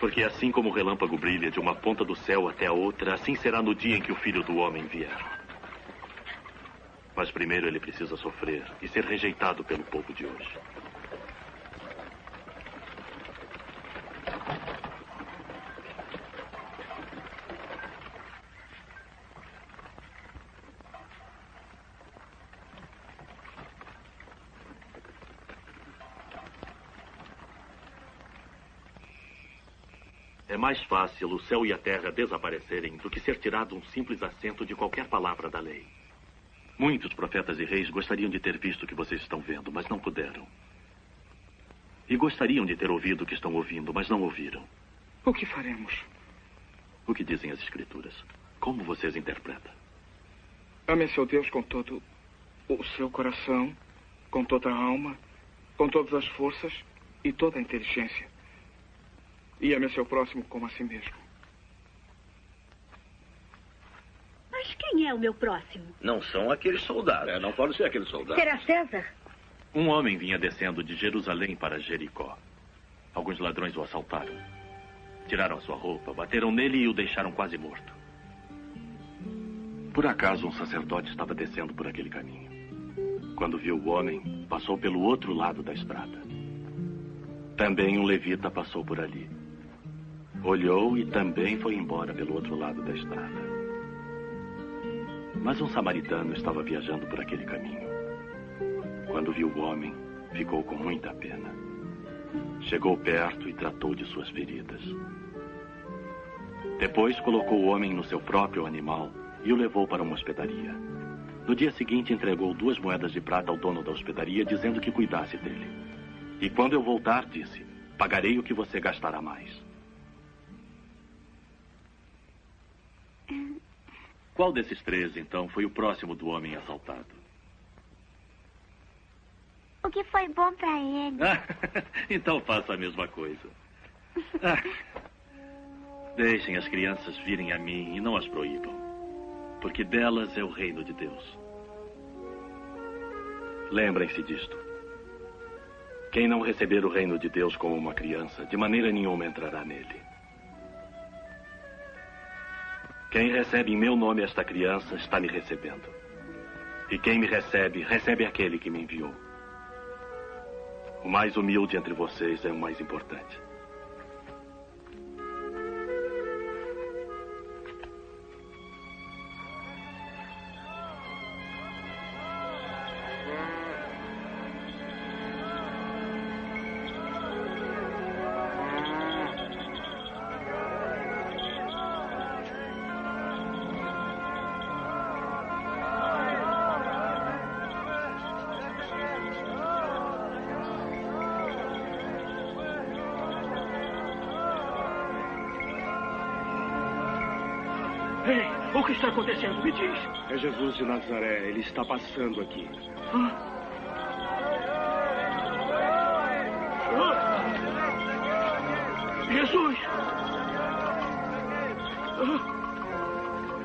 Porque assim como o relâmpago brilha de uma ponta do céu até a outra, assim será no dia em que o Filho do Homem vier. Mas primeiro ele precisa sofrer e ser rejeitado pelo povo de hoje. É mais fácil o céu e a terra desaparecerem do que ser tirado um simples assento de qualquer palavra da lei. Muitos profetas e reis gostariam de ter visto o que vocês estão vendo, mas não puderam. E gostariam de ter ouvido o que estão ouvindo, mas não ouviram. O que faremos? O que dizem as Escrituras? Como vocês interpretam? Ame seu Deus com todo o seu coração, com toda a alma, com todas as forças e toda a inteligência. E ame seu próximo como a si mesmo. Mas quem é o meu próximo? Não são aqueles soldados. Não pode ser aqueles soldados. Será César? Um homem vinha descendo de Jerusalém para Jericó. Alguns ladrões o assaltaram. Tiraram a sua roupa, bateram nele e o deixaram quase morto. Por acaso, um sacerdote estava descendo por aquele caminho. Quando viu o homem, passou pelo outro lado da estrada. Também um levita passou por ali. Olhou e também foi embora pelo outro lado da estrada. Mas um samaritano estava viajando por aquele caminho. Quando viu o homem, ficou com muita pena. Chegou perto e tratou de suas feridas. Depois colocou o homem no seu próprio animal e o levou para uma hospedaria. No dia seguinte entregou 2 moedas de prata ao dono da hospedaria, dizendo que cuidasse dele. E quando eu voltar, disse, pagarei o que você gastará mais. Qual desses 3, então, foi o próximo do homem assaltado? O que foi bom para ele. Então faça a mesma coisa. Deixem as crianças virem a mim e não as proíbam, porque delas é o reino de Deus. Lembrem-se disto. Quem não receber o reino de Deus como uma criança, de maneira nenhuma entrará nele. Quem recebe em meu nome esta criança está me recebendo. E quem me recebe, recebe aquele que me enviou. O mais humilde entre vocês é o mais importante. É Jesus de Nazaré, ele está passando aqui. Jesus!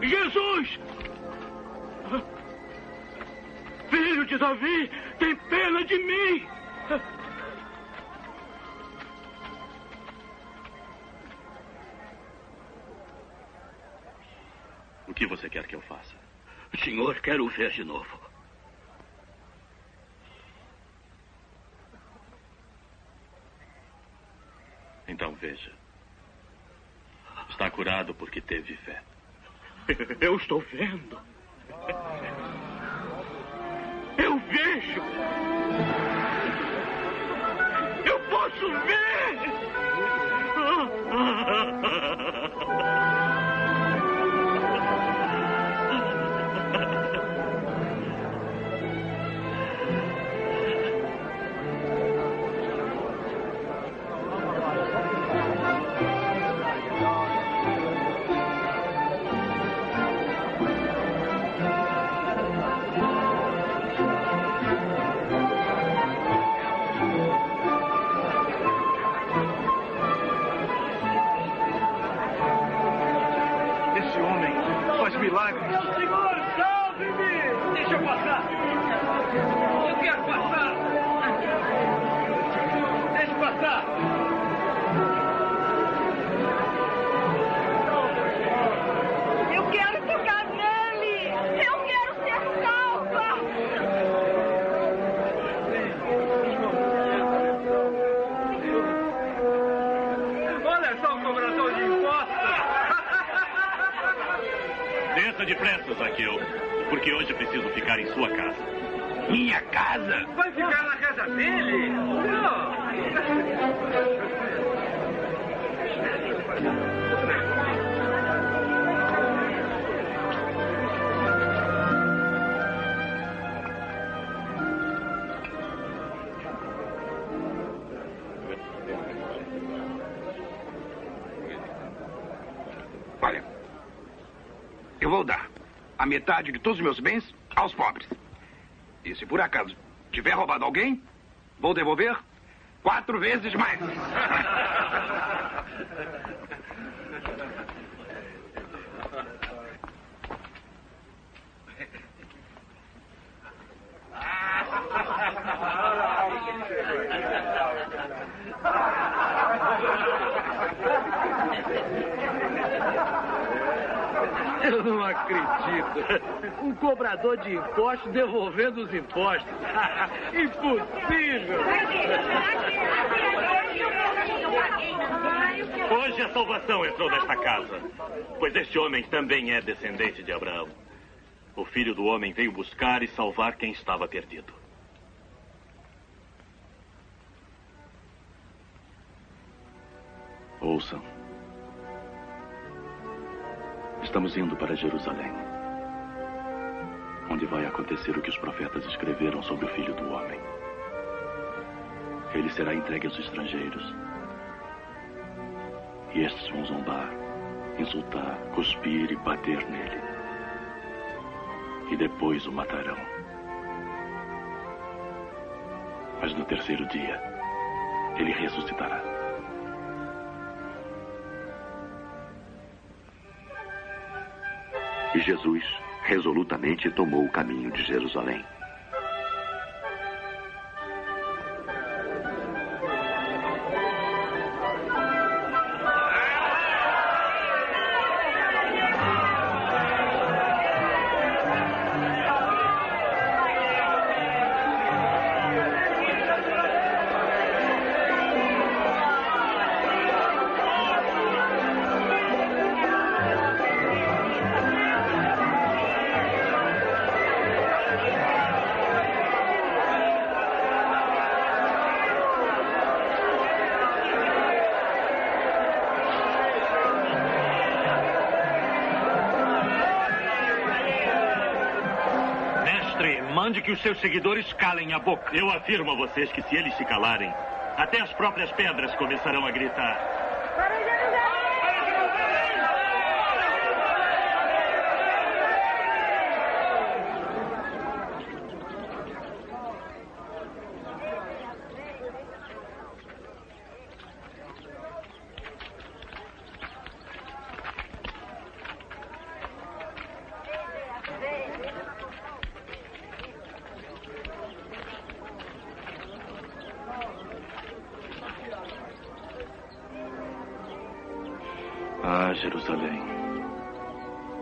Jesus! Filho de Davi, tem pena de mim! O que você quer que eu faça? Senhor, quero o ver de novo. Então veja. Está curado porque teve fé. Eu estou vendo. Eu vejo. Eu posso ver. Metade de todos os meus bens aos pobres. E se por acaso tiver roubado alguém, vou devolver 4 vezes mais. Eu não acredito. Um cobrador de impostos devolvendo os impostos. Impossível. Hoje a salvação entrou nesta casa, pois este homem também é descendente de Abraão. O filho do homem veio buscar e salvar quem estava perdido. Ouçam. Estamos indo para Jerusalém, onde vai acontecer o que os profetas escreveram sobre o Filho do Homem. Ele será entregue aos estrangeiros. E estes vão zombar, insultar, cuspir e bater nele. E depois o matarão. mas no terceiro dia ele ressuscitará. E Jesus resolutamente tomou o caminho de Jerusalém. Que os seus seguidores calem a boca. Eu afirmo a vocês que se eles se calarem, até as próprias pedras começarão a gritar.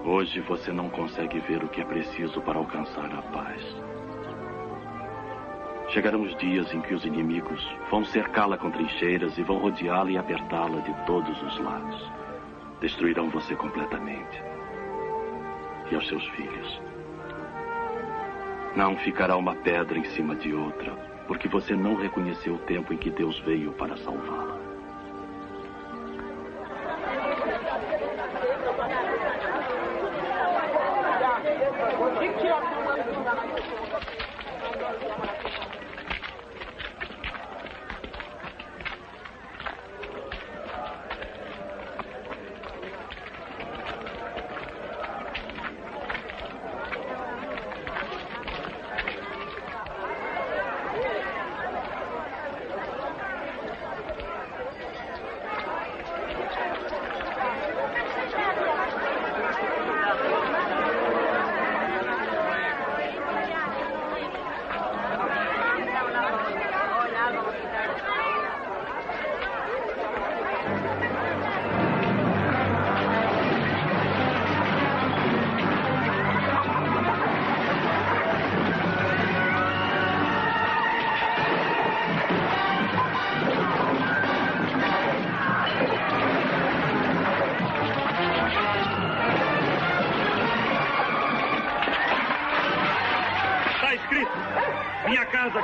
Hoje você não consegue ver o que é preciso para alcançar a paz. Chegarão os dias em que os inimigos vão cercá-la com trincheiras e vão rodeá-la e apertá-la de todos os lados. Destruirão você completamente e aos seus filhos. Não ficará uma pedra em cima de outra, porque você não reconheceu o tempo em que Deus veio para salvá-la.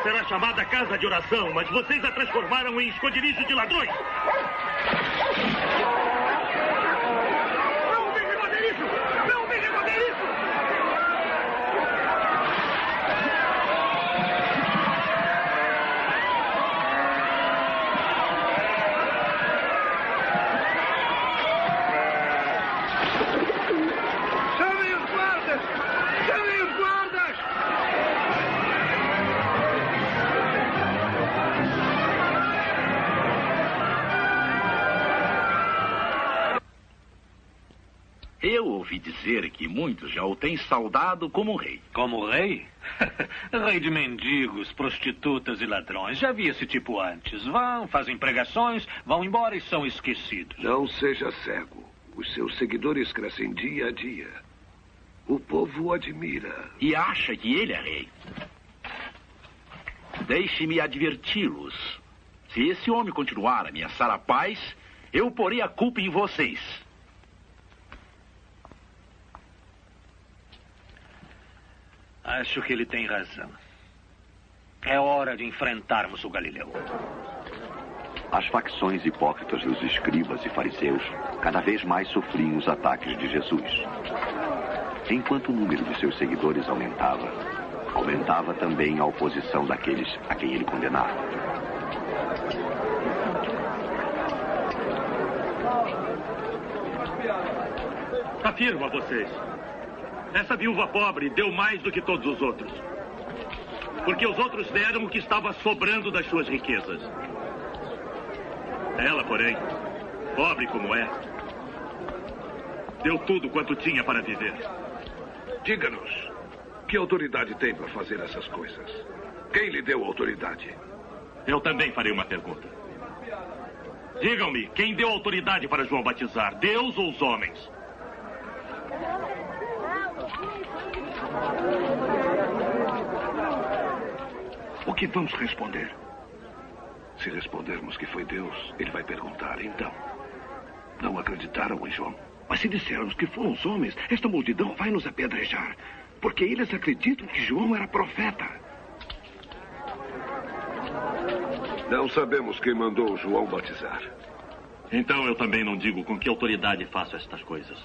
Será chamada casa de oração, mas vocês a transformaram em esconderijo de ladrões. Não venha fazer isso! Não venha fazer isso! Chamem os guardas! Chamem os guardas! Eu ouvi dizer que muitos já o têm saudado como rei. Como rei? Rei de mendigos, prostitutas e ladrões. Já vi esse tipo antes. Vão, fazem pregações, vão embora e são esquecidos. Não seja cego. Os seus seguidores crescem dia a dia. O povo o admira. E acha que ele é rei. Deixe-me adverti-los. Se esse homem continuar a ameaçar a paz, eu porei a culpa em vocês. Acho que ele tem razão. É hora de enfrentarmos o Galileu. As facções hipócritas dos escribas e fariseus cada vez mais sofriam os ataques de Jesus. Enquanto o número de seus seguidores aumentava, aumentava também a oposição daqueles a quem ele condenava. Afirmo a vocês, essa viúva pobre deu mais do que todos os outros. porque os outros deram o que estava sobrando das suas riquezas. Ela, porém, pobre como é, deu tudo quanto tinha para viver. Diga-nos, que autoridade tem para fazer essas coisas? Quem lhe deu autoridade? Eu também farei uma pergunta. Digam-me, quem deu autoridade para João batizar? Deus ou os homens? O que vamos responder? Se respondermos que foi Deus, ele vai perguntar, então, não acreditaram em João? Mas se dissermos que foram os homens, esta multidão vai nos apedrejar, porque eles acreditam que João era profeta. Não sabemos quem mandou João batizar. Então eu também não digo com que autoridade faço estas coisas.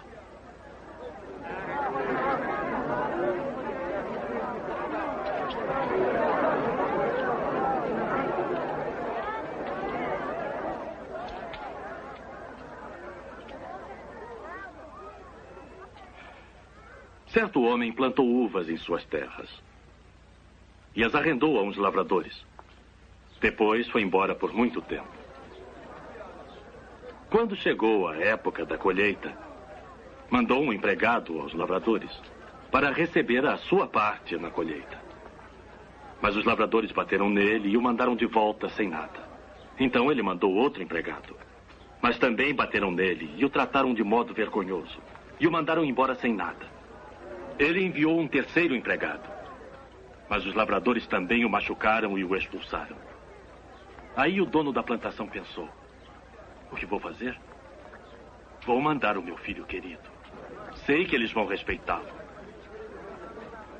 Certo homem plantou uvas em suas terras e as arrendou a uns lavradores. Depois foi embora por muito tempo. Quando chegou a época da colheita, mandou um empregado aos lavradores para receber a sua parte na colheita. Mas os lavradores bateram nele e o mandaram de volta sem nada. Então ele mandou outro empregado, mas também bateram nele e o trataram de modo vergonhoso e o mandaram embora sem nada. Ele enviou um terceiro empregado, mas os lavradores também o machucaram e o expulsaram. Aí o dono da plantação pensou, o que vou fazer? Vou mandar o meu filho querido. Sei que eles vão respeitá-lo.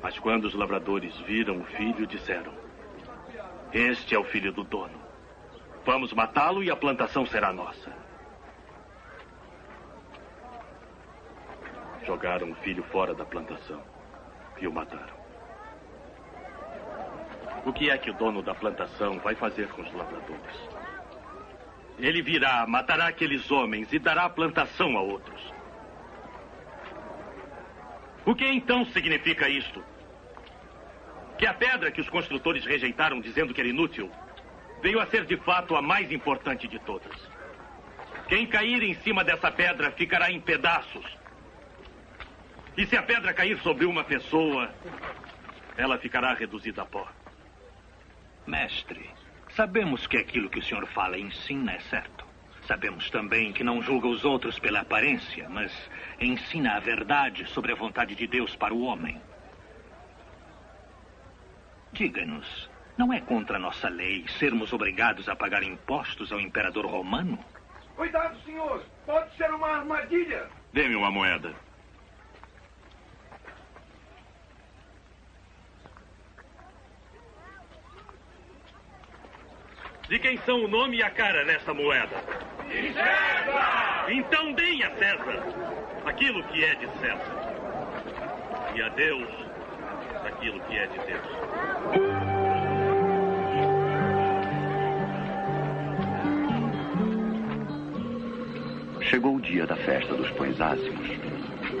Mas quando os lavradores viram o filho, disseram, este é o filho do dono. Vamos matá-lo e a plantação será nossa. Jogaram o filho fora da plantação e o mataram. O que é que o dono da plantação vai fazer com os lavradores? Ele virá, matará aqueles homens e dará a plantação a outros. O que então significa isto? Que a pedra que os construtores rejeitaram dizendo que era inútil veio a ser de fato a mais importante de todas. Quem cair em cima dessa pedra ficará em pedaços. E se a pedra cair sobre uma pessoa, ela ficará reduzida a pó. Mestre, sabemos que aquilo que o senhor fala e ensina é certo. Sabemos também que não julga os outros pela aparência, mas ensina a verdade sobre a vontade de Deus para o homem. Diga-nos, não é contra a nossa lei sermos obrigados a pagar impostos ao imperador romano? Cuidado, senhor! Pode ser uma armadilha! Dê-me uma moeda. De quem são o nome e a cara nesta moeda? De César! Então deem a César aquilo que é de César. E a Deus aquilo que é de Deus. Chegou o dia da festa dos pães ázimos,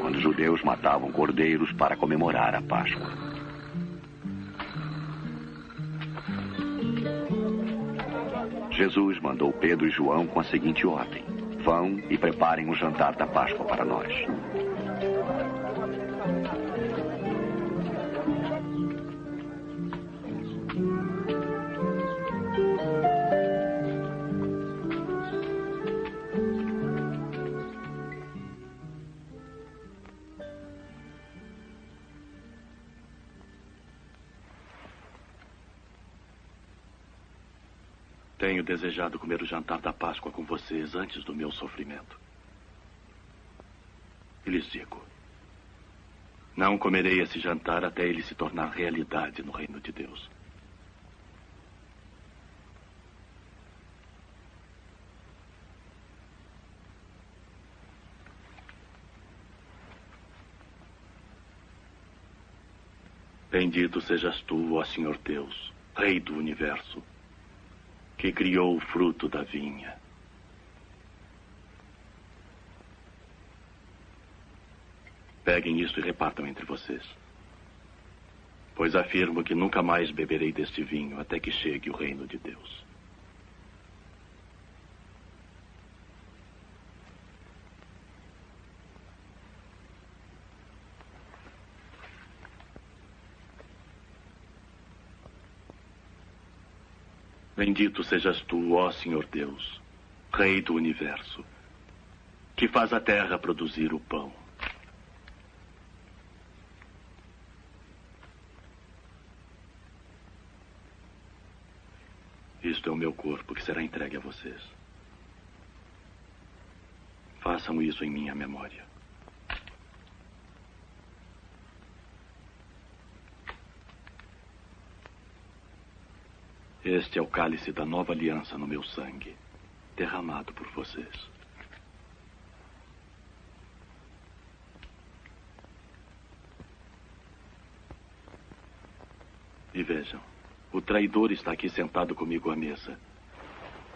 quando os judeus matavam cordeiros para comemorar a Páscoa. Jesus mandou Pedro e João com a seguinte ordem: vão e preparem o jantar da Páscoa para nós. Tenho desejado comer o jantar da Páscoa com vocês antes do meu sofrimento. E lhes digo, não comerei esse jantar até ele se tornar realidade no reino de Deus. Bendito sejas tu, ó Senhor Deus, Rei do Universo, que criou o fruto da vinha. Peguem isto e repartam entre vocês. Pois afirmo que nunca mais beberei deste vinho até que chegue o reino de Deus. Bendito sejas tu, ó Senhor Deus, Rei do Universo, que faz a terra produzir o pão. Isto é o meu corpo que será entregue a vocês. Façam isso em minha memória. Este é o cálice da nova aliança no meu sangue, derramado por vocês. E vejam, o traidor está aqui sentado comigo à mesa.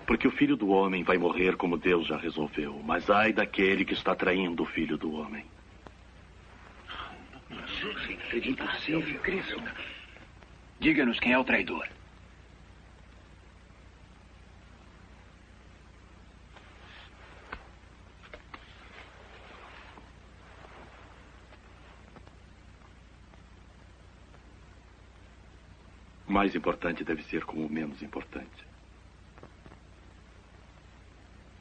Porque o Filho do Homem vai morrer como Deus já resolveu, mas ai daquele que está traindo o Filho do Homem. Diga-nos quem é o traidor. O mais importante deve ser como o menos importante.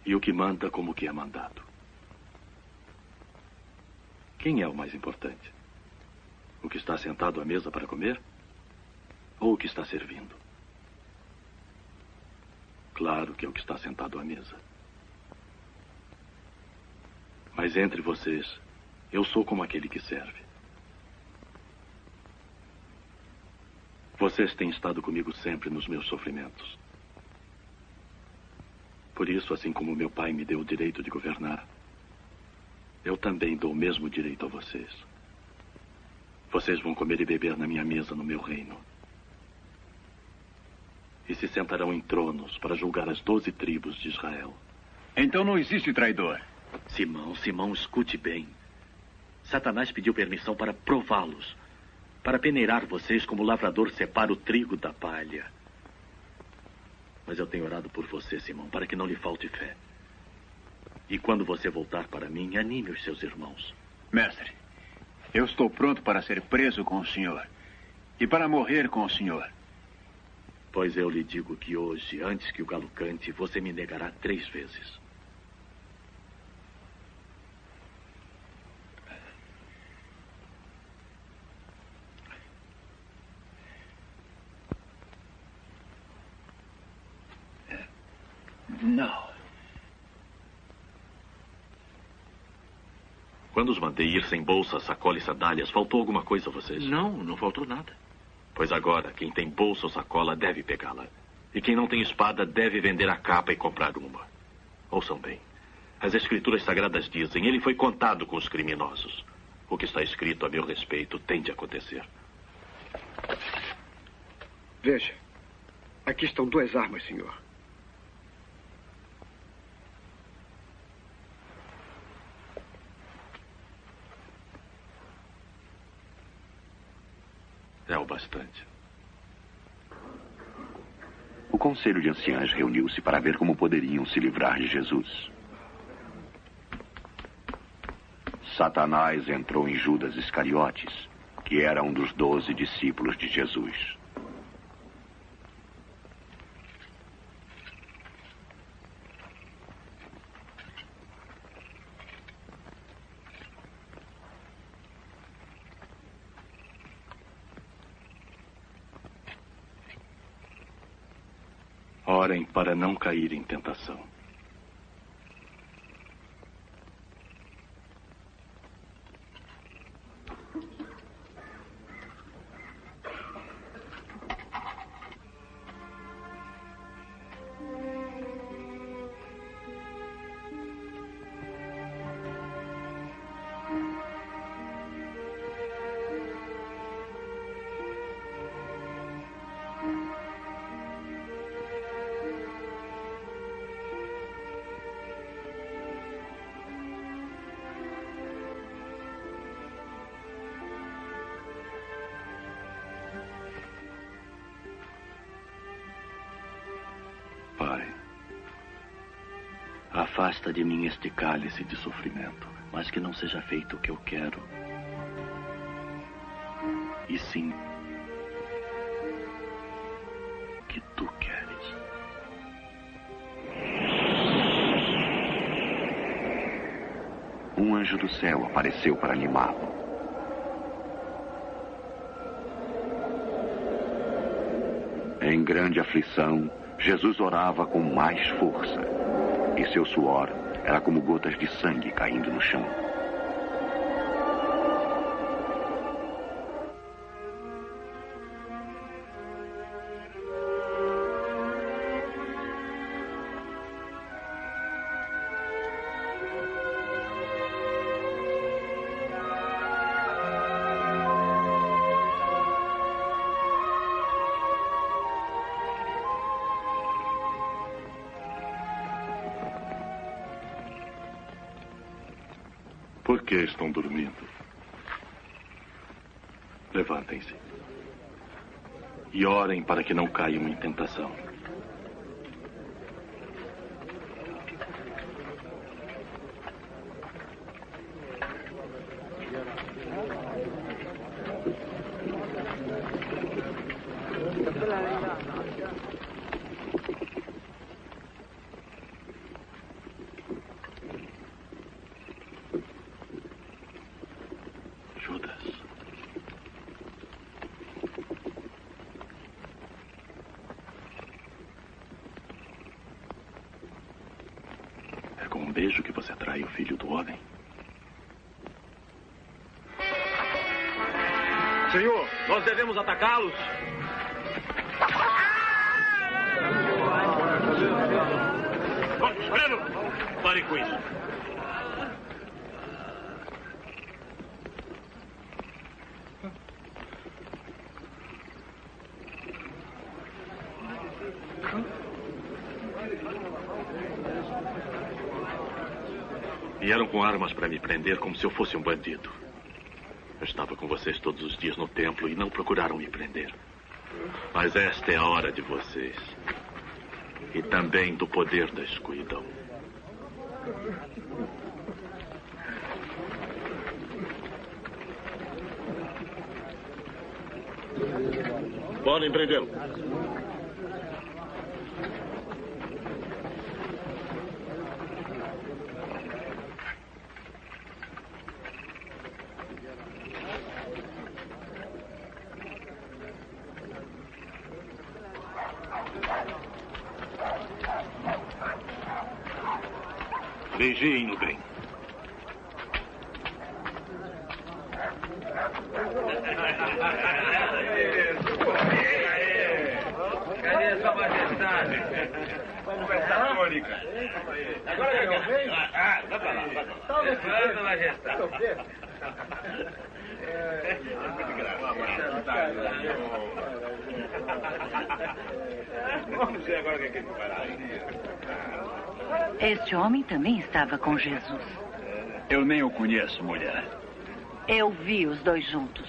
E o que manda como o que é mandado. Quem é o mais importante? O que está sentado à mesa para comer? Ou o que está servindo? Claro que é o que está sentado à mesa. Mas entre vocês, eu sou como aquele que serve. Vocês têm estado comigo sempre nos meus sofrimentos. Por isso, assim como meu pai me deu o direito de governar, eu também dou o mesmo direito a vocês. Vocês vão comer e beber na minha mesa no meu reino. E se sentarão em tronos para julgar as 12 tribos de Israel. Então não existe traidor. Simão, escute bem. Satanás pediu permissão para prová-los. Para peneirar vocês como o lavrador separa o trigo da palha. Mas eu tenho orado por você, Simão, para que não lhe falte fé. E quando você voltar para mim, anime os seus irmãos. Mestre, eu estou pronto para ser preso com o senhor e para morrer com o senhor. Pois eu lhe digo que hoje, antes que o galo cante, você me negará 3 vezes. Não. Quando os mandei ir sem bolsa, sacola e sandálias, faltou alguma coisa a vocês? Não faltou nada. Pois agora, quem tem bolsa ou sacola deve pegá-la. E quem não tem espada deve vender a capa e comprar uma. Ouçam bem. As escrituras sagradas dizem, ele foi contado com os criminosos. O que está escrito a meu respeito tem de acontecer. Veja, aqui estão 2 armas, senhor. É o bastante. O conselho de anciãs reuniu-se para ver como poderiam se livrar de Jesus. Satanás entrou em Judas Iscariotes, que era um dos 12 discípulos de Jesus. Orem para não cair em tentação. Afasta de mim este cálice de sofrimento, mas que não seja feito o que eu quero, e sim o que tu queres. Um anjo do céu apareceu para animá-lo. Em grande aflição, Jesus orava com mais força, e seu suor era como gotas de sangue caindo no chão. Por que estão dormindo? Levantem-se e orem para que não caiam em tentação. Atacá-los? Pedro, pare com isso. Vieram com armas para me prender como se eu fosse um bandido. Eu estava com vocês todos os dias no templo e não procuraram me prender. Mas esta é a hora de vocês. E também do poder da escuridão. Podem prendê-lo. Vigiem-no bem. Cadê sua majestade? Vamos conversar com a Mônica. Agora que eu vejo. Ah, vai pra lá. Levanta, majestade. É muito engraçado. Vamos ver agora o que é que ele vai lá. Este homem também estava com Jesus. Eu nem o conheço, mulher. Eu vi os dois juntos.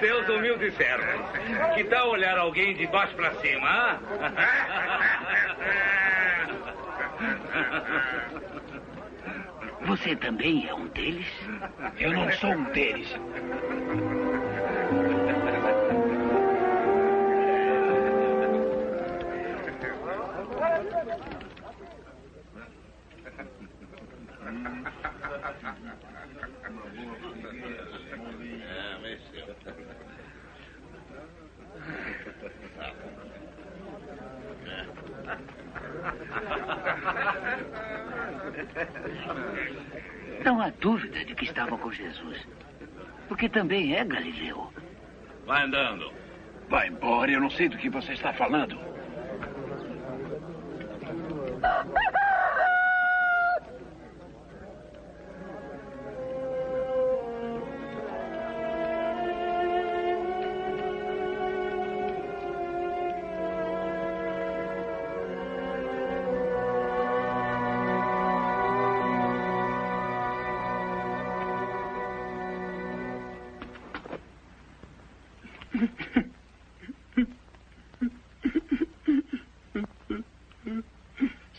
Seus humildes servos. Que tal olhar alguém de baixo pra cima, hã? Você também é um deles? Eu não sou um deles. Não há dúvida de que estava com Jesus, porque também é Galileu. Vai andando. Vai embora, eu não sei do que você está falando.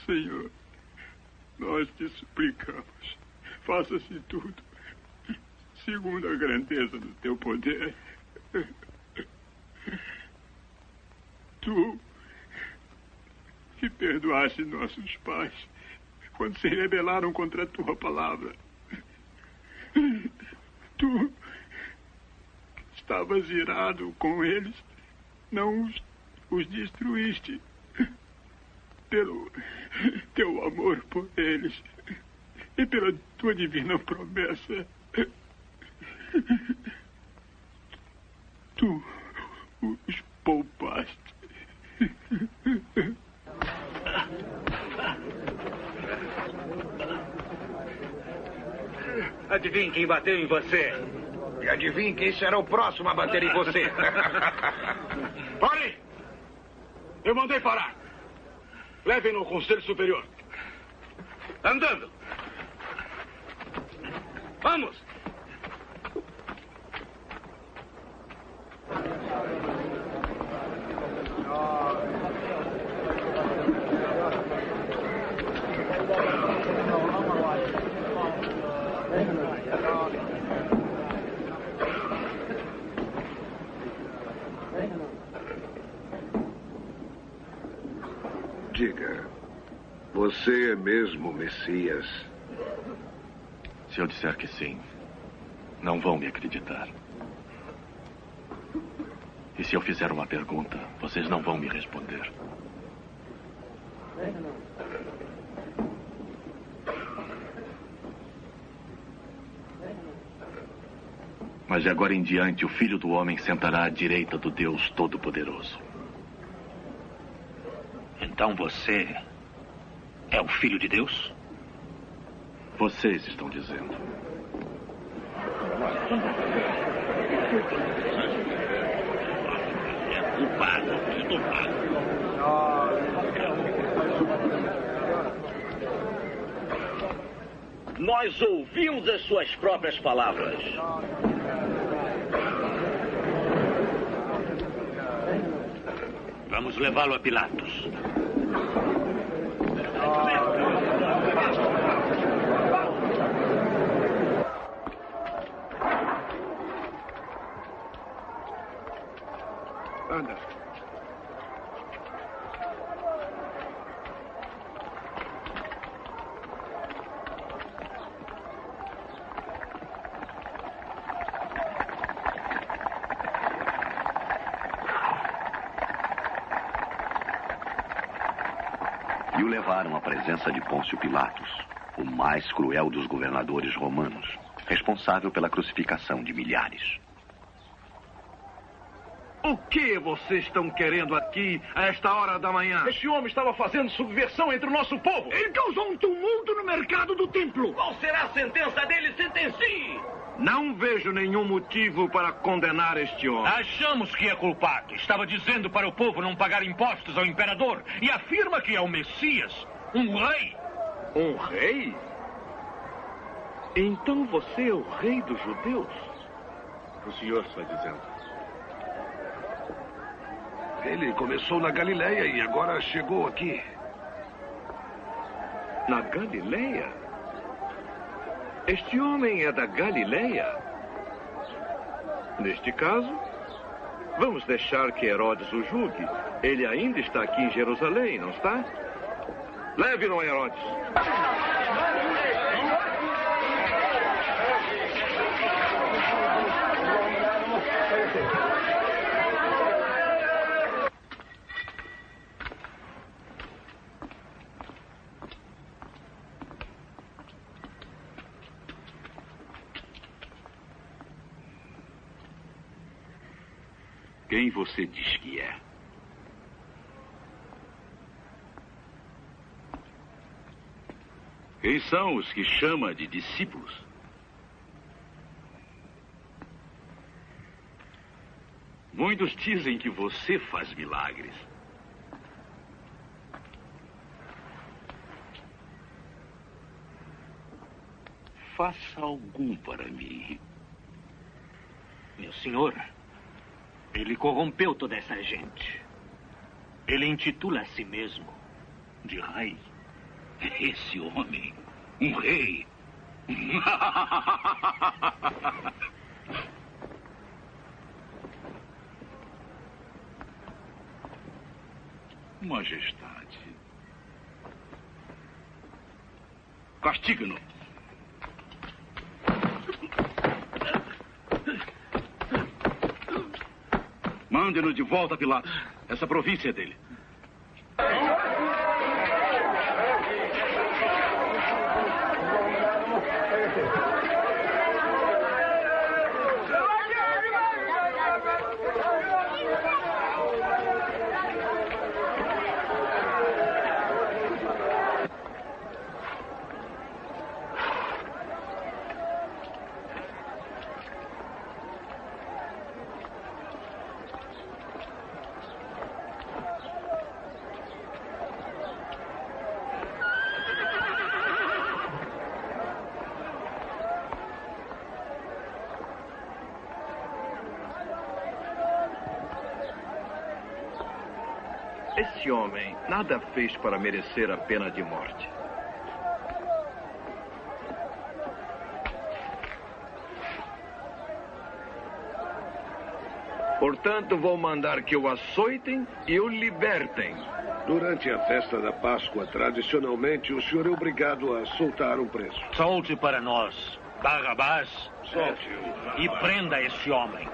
Senhor, nós te suplicamos, faça-se tudo segundo a grandeza do teu poder. Tu que perdoaste nossos pais quando se rebelaram contra a tua palavra. Tu que estavas irado com eles, não os destruíste. Pelo teu amor por eles e pela tua divina promessa, tu os poupaste. Adivinhe quem bateu em você. E adivinhe quem será o próximo a bater em você. Pare! Eu mandei parar. Levem-no ao Conselho Superior. Andando. Vamos. Diga, você é mesmo o Messias? Se eu disser que sim, não vão me acreditar. E se eu fizer uma pergunta, vocês não vão me responder. Mas de agora em diante, o Filho do Homem sentará à direita do Deus Todo-Poderoso. Então você é o Filho de Deus? Vocês estão dizendo. É culpado, é culpado. Nós ouvimos as suas próprias palavras. Vamos levá-lo a Pilatos. Anda. E o levaram à presença de Pôncio Pilatos, o mais cruel dos governadores romanos, responsável pela crucificação de milhares. O que vocês estão querendo aqui a esta hora da manhã? Este homem estava fazendo subversão entre o nosso povo. Ele causou um tumulto no mercado do templo. Qual será a sentença dele? Sentencie! Não vejo nenhum motivo para condenar este homem. Achamos que é culpado. Estava dizendo para o povo não pagar impostos ao imperador e afirma que é o Messias, um rei. Um rei? Então você é o rei dos judeus? O senhor está dizendo. Ele começou na Galileia e agora chegou aqui. Na Galileia? Este homem é da Galileia? Neste caso, vamos deixar que Herodes o julgue. Ele ainda está aqui em Jerusalém, não está? Leve-no a Herodes. Quem você diz que é? Quem são os que chama de discípulos? Muitos dizem que você faz milagres. Faça algum para mim. Meu senhor... Ele corrompeu toda essa gente. Ele intitula a si mesmo de rei. Esse homem, um rei. Majestade, castiga-no. Mande-no de volta a Pilatos. Essa província é dele. Esse homem nada fez para merecer a pena de morte. Portanto, vou mandar que o açoitem e o libertem. Durante a festa da Páscoa, tradicionalmente, o senhor é obrigado a soltar um preso. Solte para nós, Barrabás, solte-o e prenda esse homem.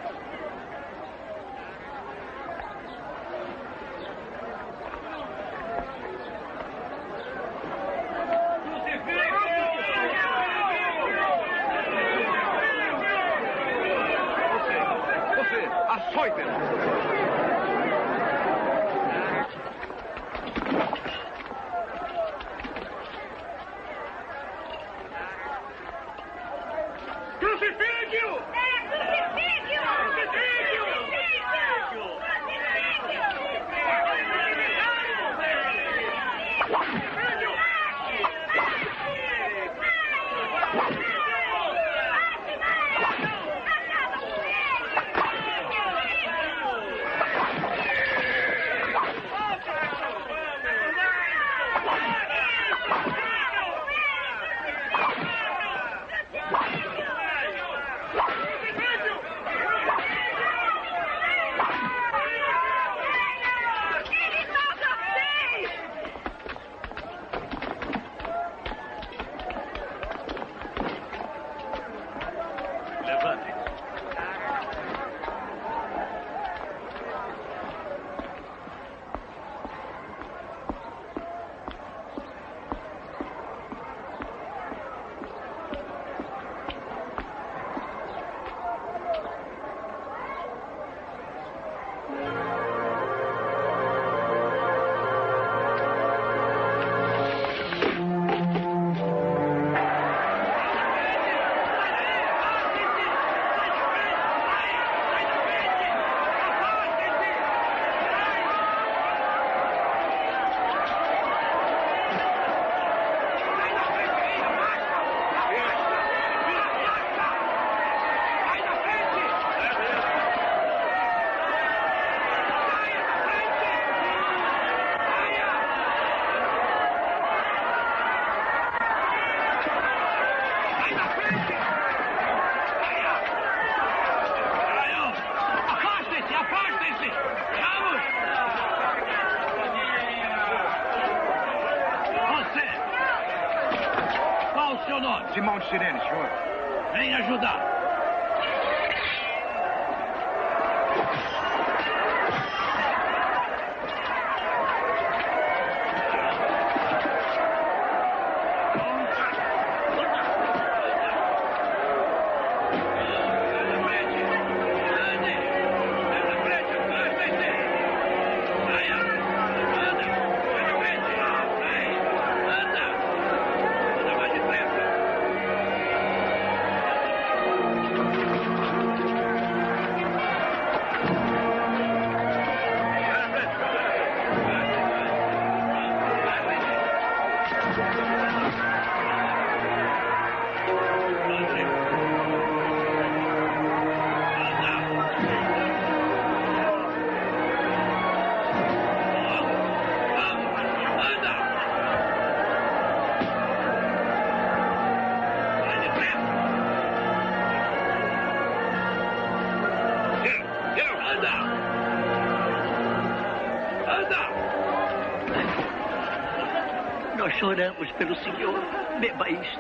Nós choramos pelo Senhor. Beba isto.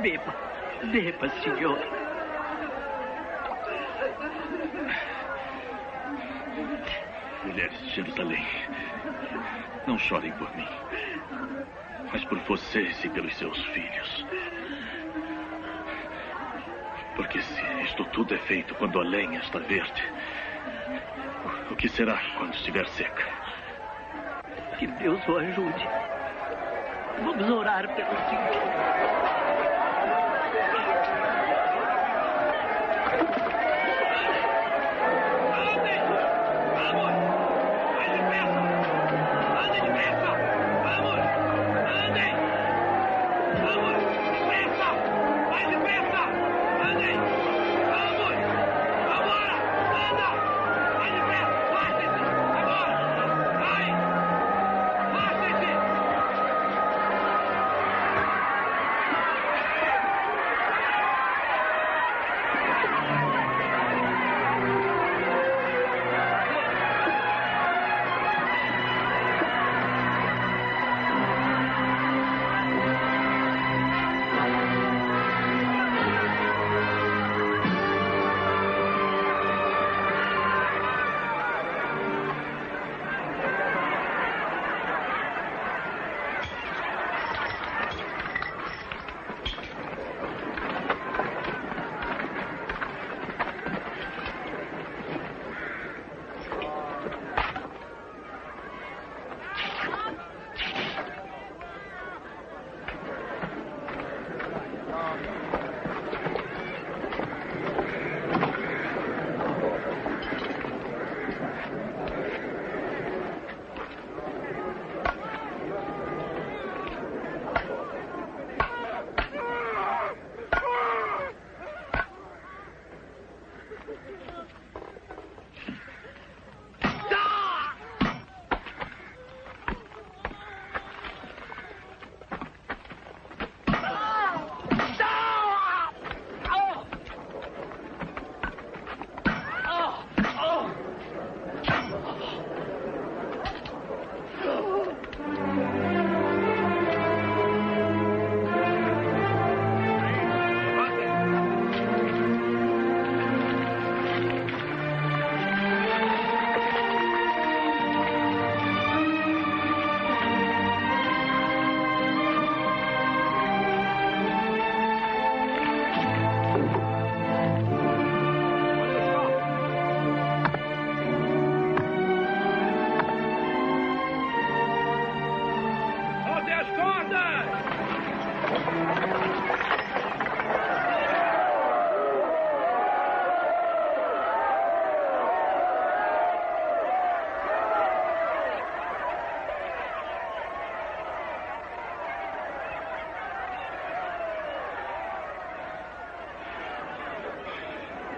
Beba. Beba, Senhor. Mulheres de Jerusalém, não chorem por mim, mas por vocês e pelos seus filhos. Porque se isto tudo é feito quando a lenha está verde, o que será quando estiver seca? Que Deus o ajude. Vamos orar pelo Senhor.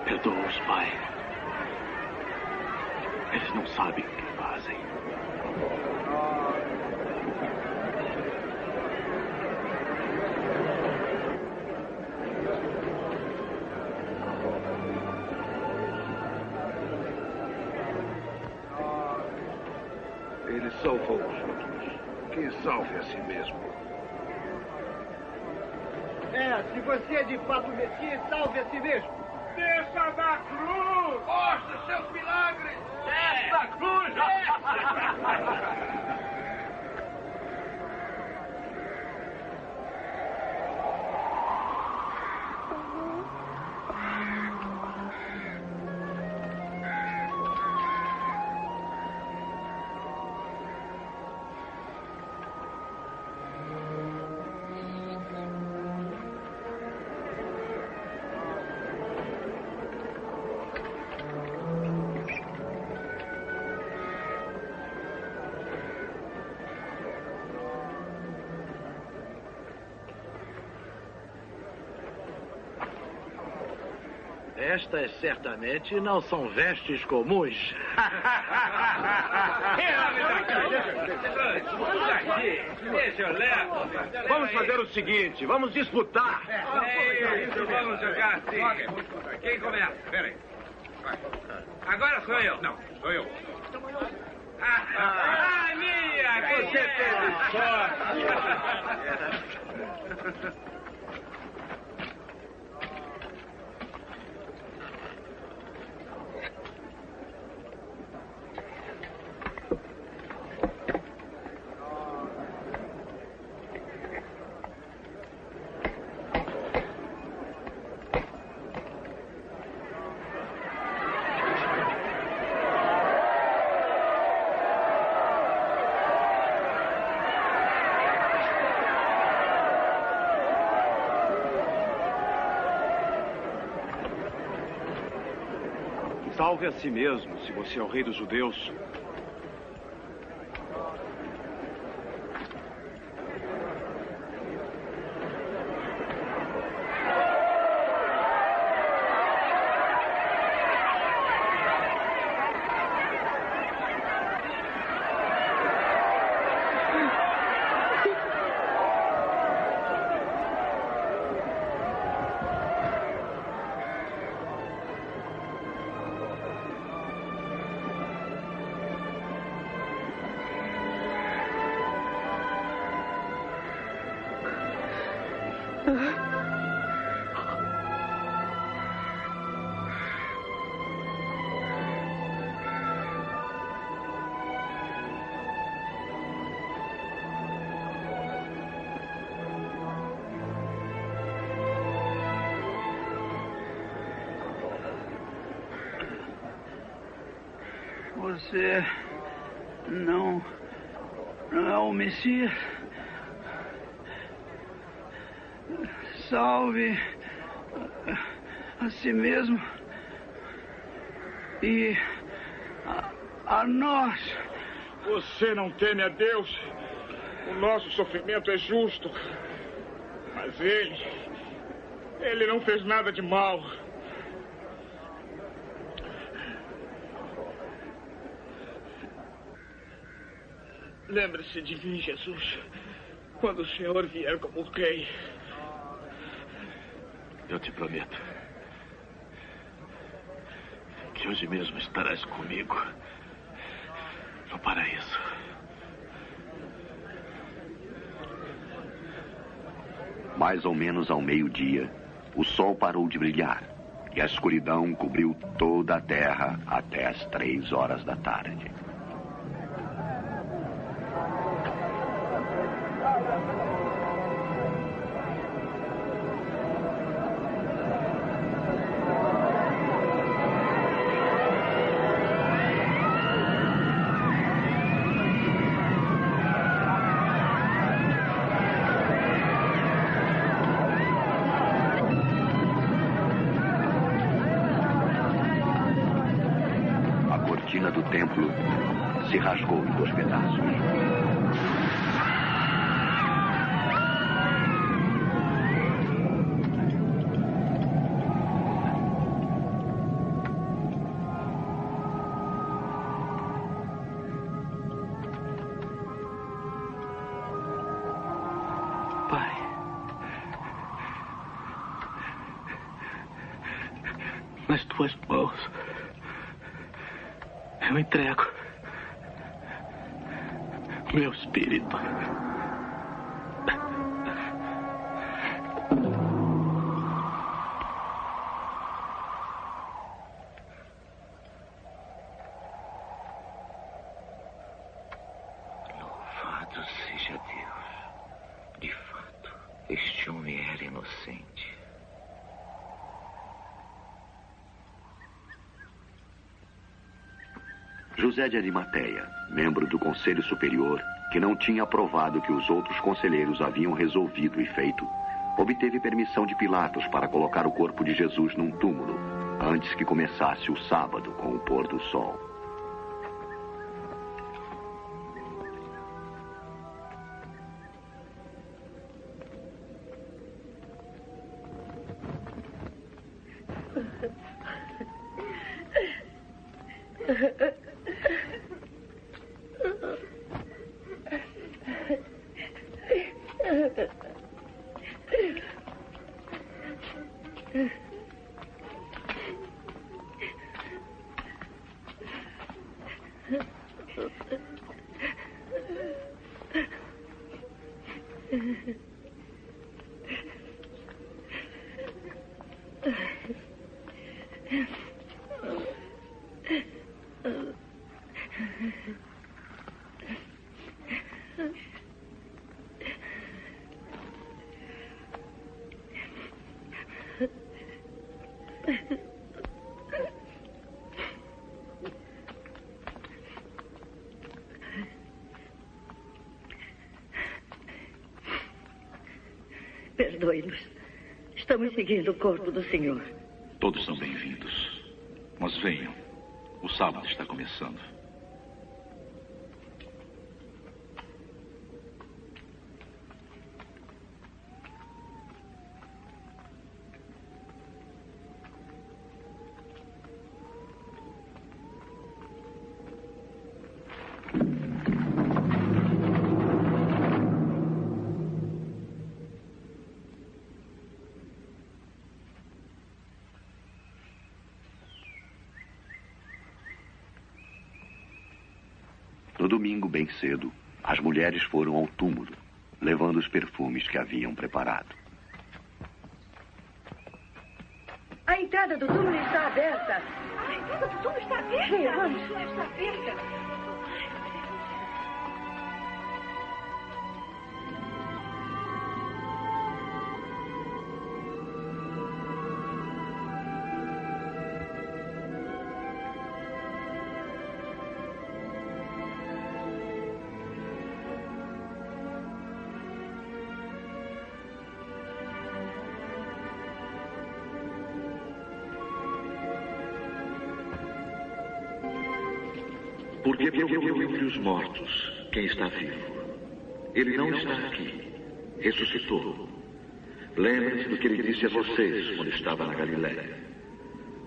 Perdoa-os, Pai. Eles não sabem o que fazem. Ele salvou os outros. Quem salve a si mesmo? É, se você é de fato o Messias, salve a si mesmo. Desça da cruz! Mostra seus milagres! Desça da cruz! Estas certamente não são vestes comuns. Vamos fazer o seguinte, vamos disputar. É isso, vamos jogar assim. Quem começa? Peraí. Agora sou eu. Não, sou eu. Ah, minha! Você teve sorte! Salve a si mesmo, se você é o rei dos judeus. Você não é o Messias? Salve a si mesmo e a nós. Você não teme a Deus? O nosso sofrimento é justo. Mas ele não fez nada de mal. Lembre-se de mim, Jesus, quando o Senhor vier como rei. Eu te prometo que hoje mesmo estarás comigo no paraíso. Mais ou menos ao meio-dia, o sol parou de brilhar e a escuridão cobriu toda a terra até as 3 horas da tarde. José de Arimateia, membro do Conselho Superior, que não tinha aprovado o que os outros conselheiros haviam resolvido e feito, obteve permissão de Pilatos para colocar o corpo de Jesus num túmulo, antes que começasse o sábado com o pôr do sol. Perdoe-nos. Estamos seguindo o corpo do Senhor. Todos são bem-vindos. Mas venham. O sábado está começando. Domingo, bem cedo, as mulheres foram ao túmulo, levando os perfumes que haviam preparado. A entrada do túmulo está aberta. A entrada do túmulo está aberta. Sim, vamos. A entrada está aberta. Porque viveu entre os mortos quem está vivo. Ele não está aqui. Ressuscitou. Lembre-se do que ele disse a vocês quando estava na Galileia.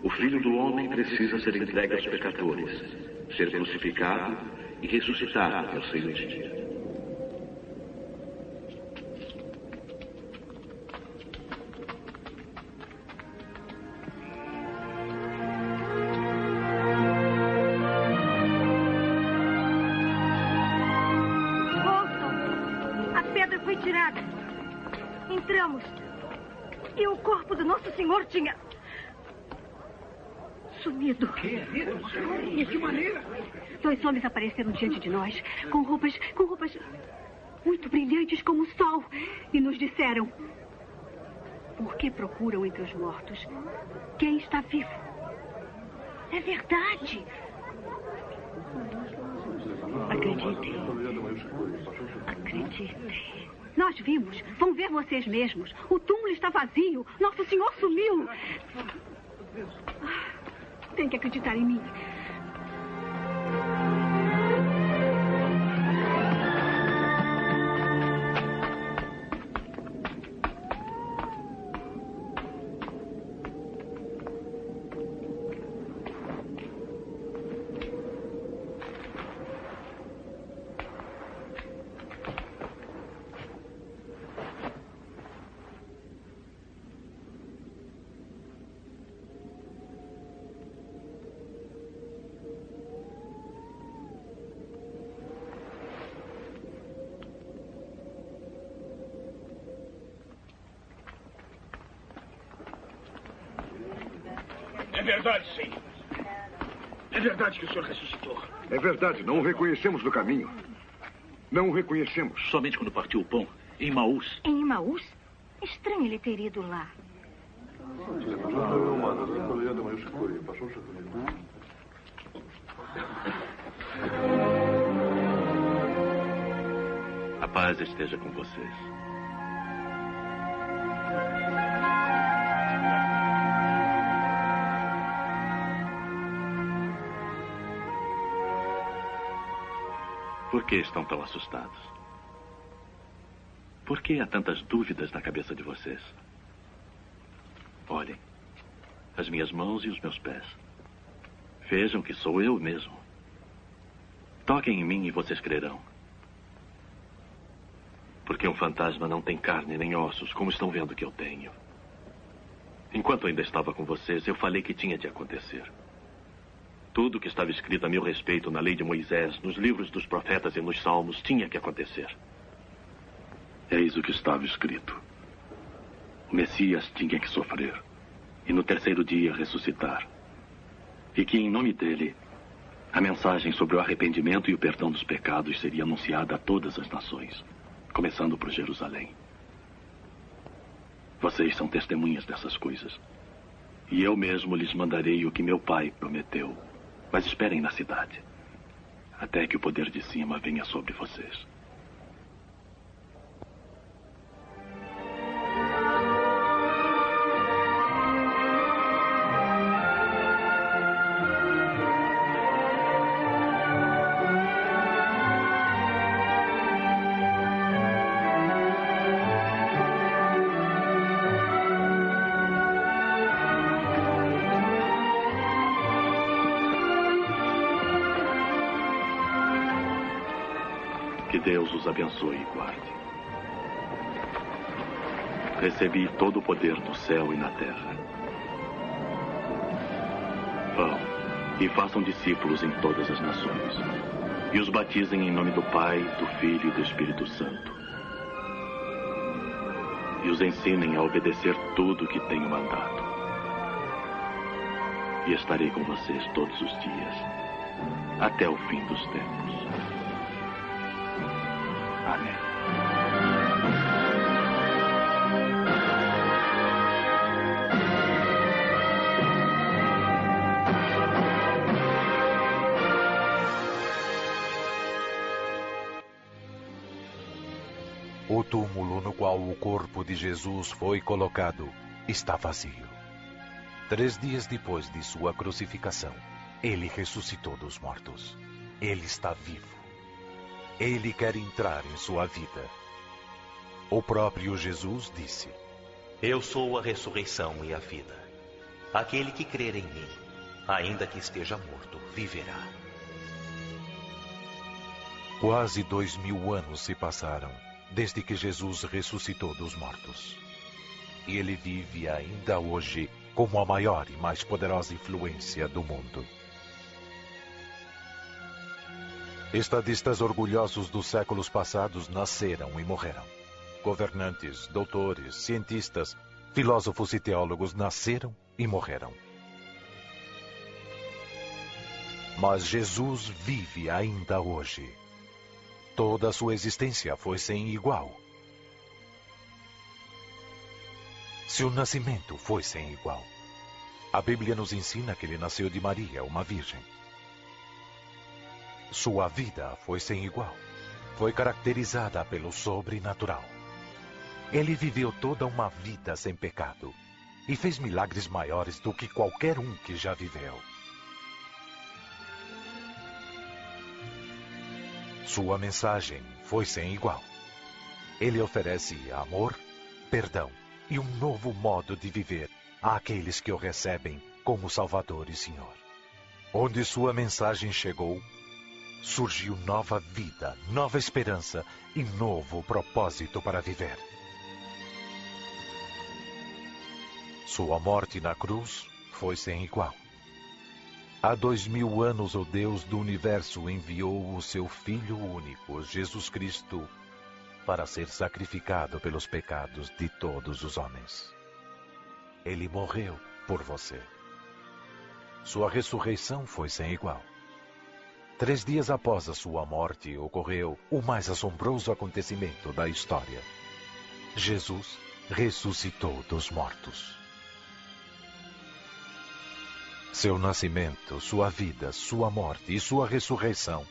O Filho do Homem precisa ser entregue aos pecadores, ser crucificado e ressuscitado ao terceiro dia. Apareceram diante de nós, com roupas muito brilhantes como o sol, e nos disseram: por que procuram entre os mortos quem está vivo? É verdade. Acreditem. Acreditem. Nós vimos, vão ver vocês mesmos. O túmulo está vazio, Nosso Senhor sumiu. Tem que acreditar em mim. Que o Senhor ressuscitou. É verdade, não o reconhecemos no caminho. Não o reconhecemos. Somente quando partiu o pão, em Emaús. Em Emaús? Estranho ele ter ido lá. A paz esteja com vocês. Por que estão tão assustados? Por que há tantas dúvidas na cabeça de vocês? Olhem, as minhas mãos e os meus pés. Vejam que sou eu mesmo. Toquem em mim e vocês crerão. Porque um fantasma não tem carne nem ossos, como estão vendo que eu tenho. Enquanto ainda estava com vocês, eu falei que tinha de acontecer. Tudo o que estava escrito a meu respeito na lei de Moisés, nos livros dos profetas e nos salmos, tinha que acontecer. Eis o que estava escrito. O Messias tinha que sofrer e no terceiro dia ressuscitar. E que em nome dele, a mensagem sobre o arrependimento e o perdão dos pecados seria anunciada a todas as nações, começando por Jerusalém. Vocês são testemunhas dessas coisas. E eu mesmo lhes mandarei o que meu pai prometeu. Mas esperem na cidade, até que o poder de cima venha sobre vocês. Deus os abençoe e guarde. Recebi todo o poder no céu e na terra. Vão e façam discípulos em todas as nações e os batizem em nome do Pai, do Filho e do Espírito Santo. E os ensinem a obedecer tudo o que tenho mandado. E estarei com vocês todos os dias, até o fim dos tempos. Amém. O túmulo no qual o corpo de Jesus foi colocado está vazio. 3 dias depois de sua crucificação, ele ressuscitou dos mortos. Ele está vivo. Ele quer entrar em sua vida. O próprio Jesus disse: Eu sou a ressurreição e a vida. Aquele que crer em mim, ainda que esteja morto, viverá. Quase 2000 anos se passaram desde que Jesus ressuscitou dos mortos. E ele vive ainda hoje como a maior e mais poderosa influência do mundo. Estadistas orgulhosos dos séculos passados nasceram e morreram. Governantes, doutores, cientistas, filósofos e teólogos nasceram e morreram. Mas Jesus vive ainda hoje. Toda a sua existência foi sem igual. Seu nascimento foi sem igual. A Bíblia nos ensina que ele nasceu de Maria, uma virgem. Sua vida foi sem igual. Foi caracterizada pelo sobrenatural. Ele viveu toda uma vida sem pecado e fez milagres maiores do que qualquer um que já viveu. Sua mensagem foi sem igual. Ele oferece amor, perdão e um novo modo de viver àqueles que o recebem como Salvador e Senhor. Onde sua mensagem chegou, surgiu nova vida, nova esperança e novo propósito para viver. Sua morte na cruz foi sem igual. Há 2000 anos o Deus do universo enviou o seu Filho único, Jesus Cristo, para ser sacrificado pelos pecados de todos os homens. Ele morreu por você. Sua ressurreição foi sem igual. 3 dias após a sua morte, ocorreu o mais assombroso acontecimento da história. Jesus ressuscitou dos mortos. Seu nascimento, sua vida, sua morte e sua ressurreição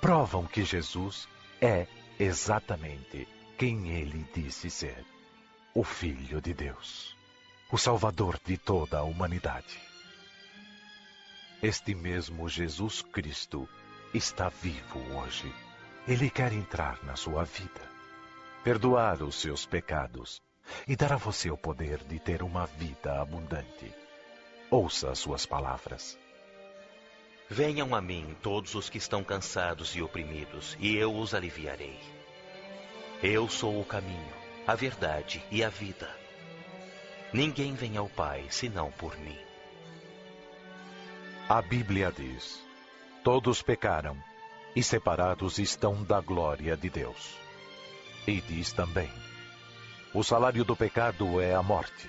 provam que Jesus é exatamente quem ele disse ser: o Filho de Deus, o Salvador de toda a humanidade. Este mesmo Jesus Cristo está vivo hoje. Ele quer entrar na sua vida, perdoar os seus pecados e dar a você o poder de ter uma vida abundante. Ouça as suas palavras. Venham a mim todos os que estão cansados e oprimidos, e eu os aliviarei. Eu sou o caminho, a verdade e a vida. Ninguém vem ao Pai senão por mim. A Bíblia diz: todos pecaram e separados estão da glória de Deus. E diz também: o salário do pecado é a morte,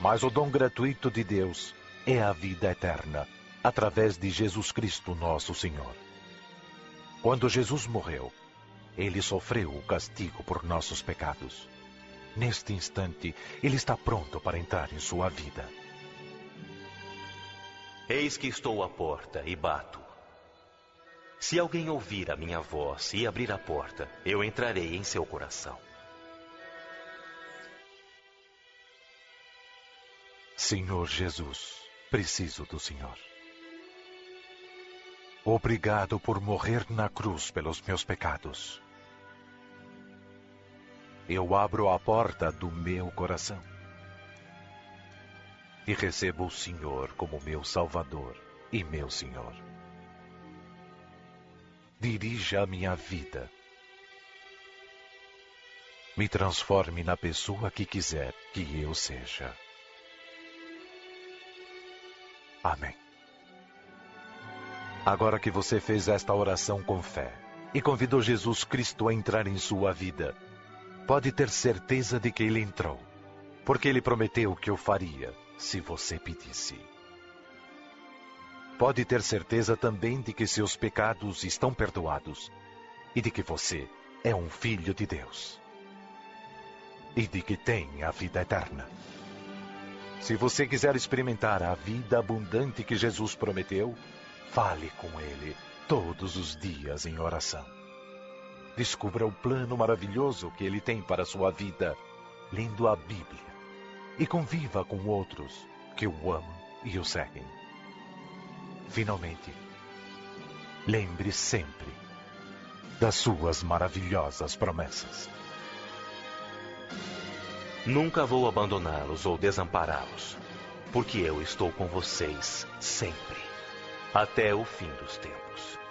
mas o dom gratuito de Deus é a vida eterna, através de Jesus Cristo nosso Senhor. Quando Jesus morreu, Ele sofreu o castigo por nossos pecados. Neste instante, Ele está pronto para entrar em sua vida. Eis que estou à porta e bato. Se alguém ouvir a minha voz e abrir a porta, eu entrarei em seu coração. Senhor Jesus, preciso do Senhor. Obrigado por morrer na cruz pelos meus pecados. Eu abro a porta do meu coração e recebo o Senhor como meu Salvador e meu Senhor. Dirija a minha vida. Me transforme na pessoa que quiser que eu seja. Amém. Agora que você fez esta oração com fé e convidou Jesus Cristo a entrar em sua vida, pode ter certeza de que Ele entrou, porque Ele prometeu que o faria se você pedisse. Pode ter certeza também de que seus pecados estão perdoados e de que você é um filho de Deus e de que tem a vida eterna. Se você quiser experimentar a vida abundante que Jesus prometeu, fale com Ele todos os dias em oração. Descubra o plano maravilhoso que Ele tem para a sua vida, lendo a Bíblia, e conviva com outros que o amam e o seguem. Finalmente, lembre sempre das suas maravilhosas promessas. Nunca vou abandoná-los ou desampará-los, porque eu estou com vocês sempre, até o fim dos tempos.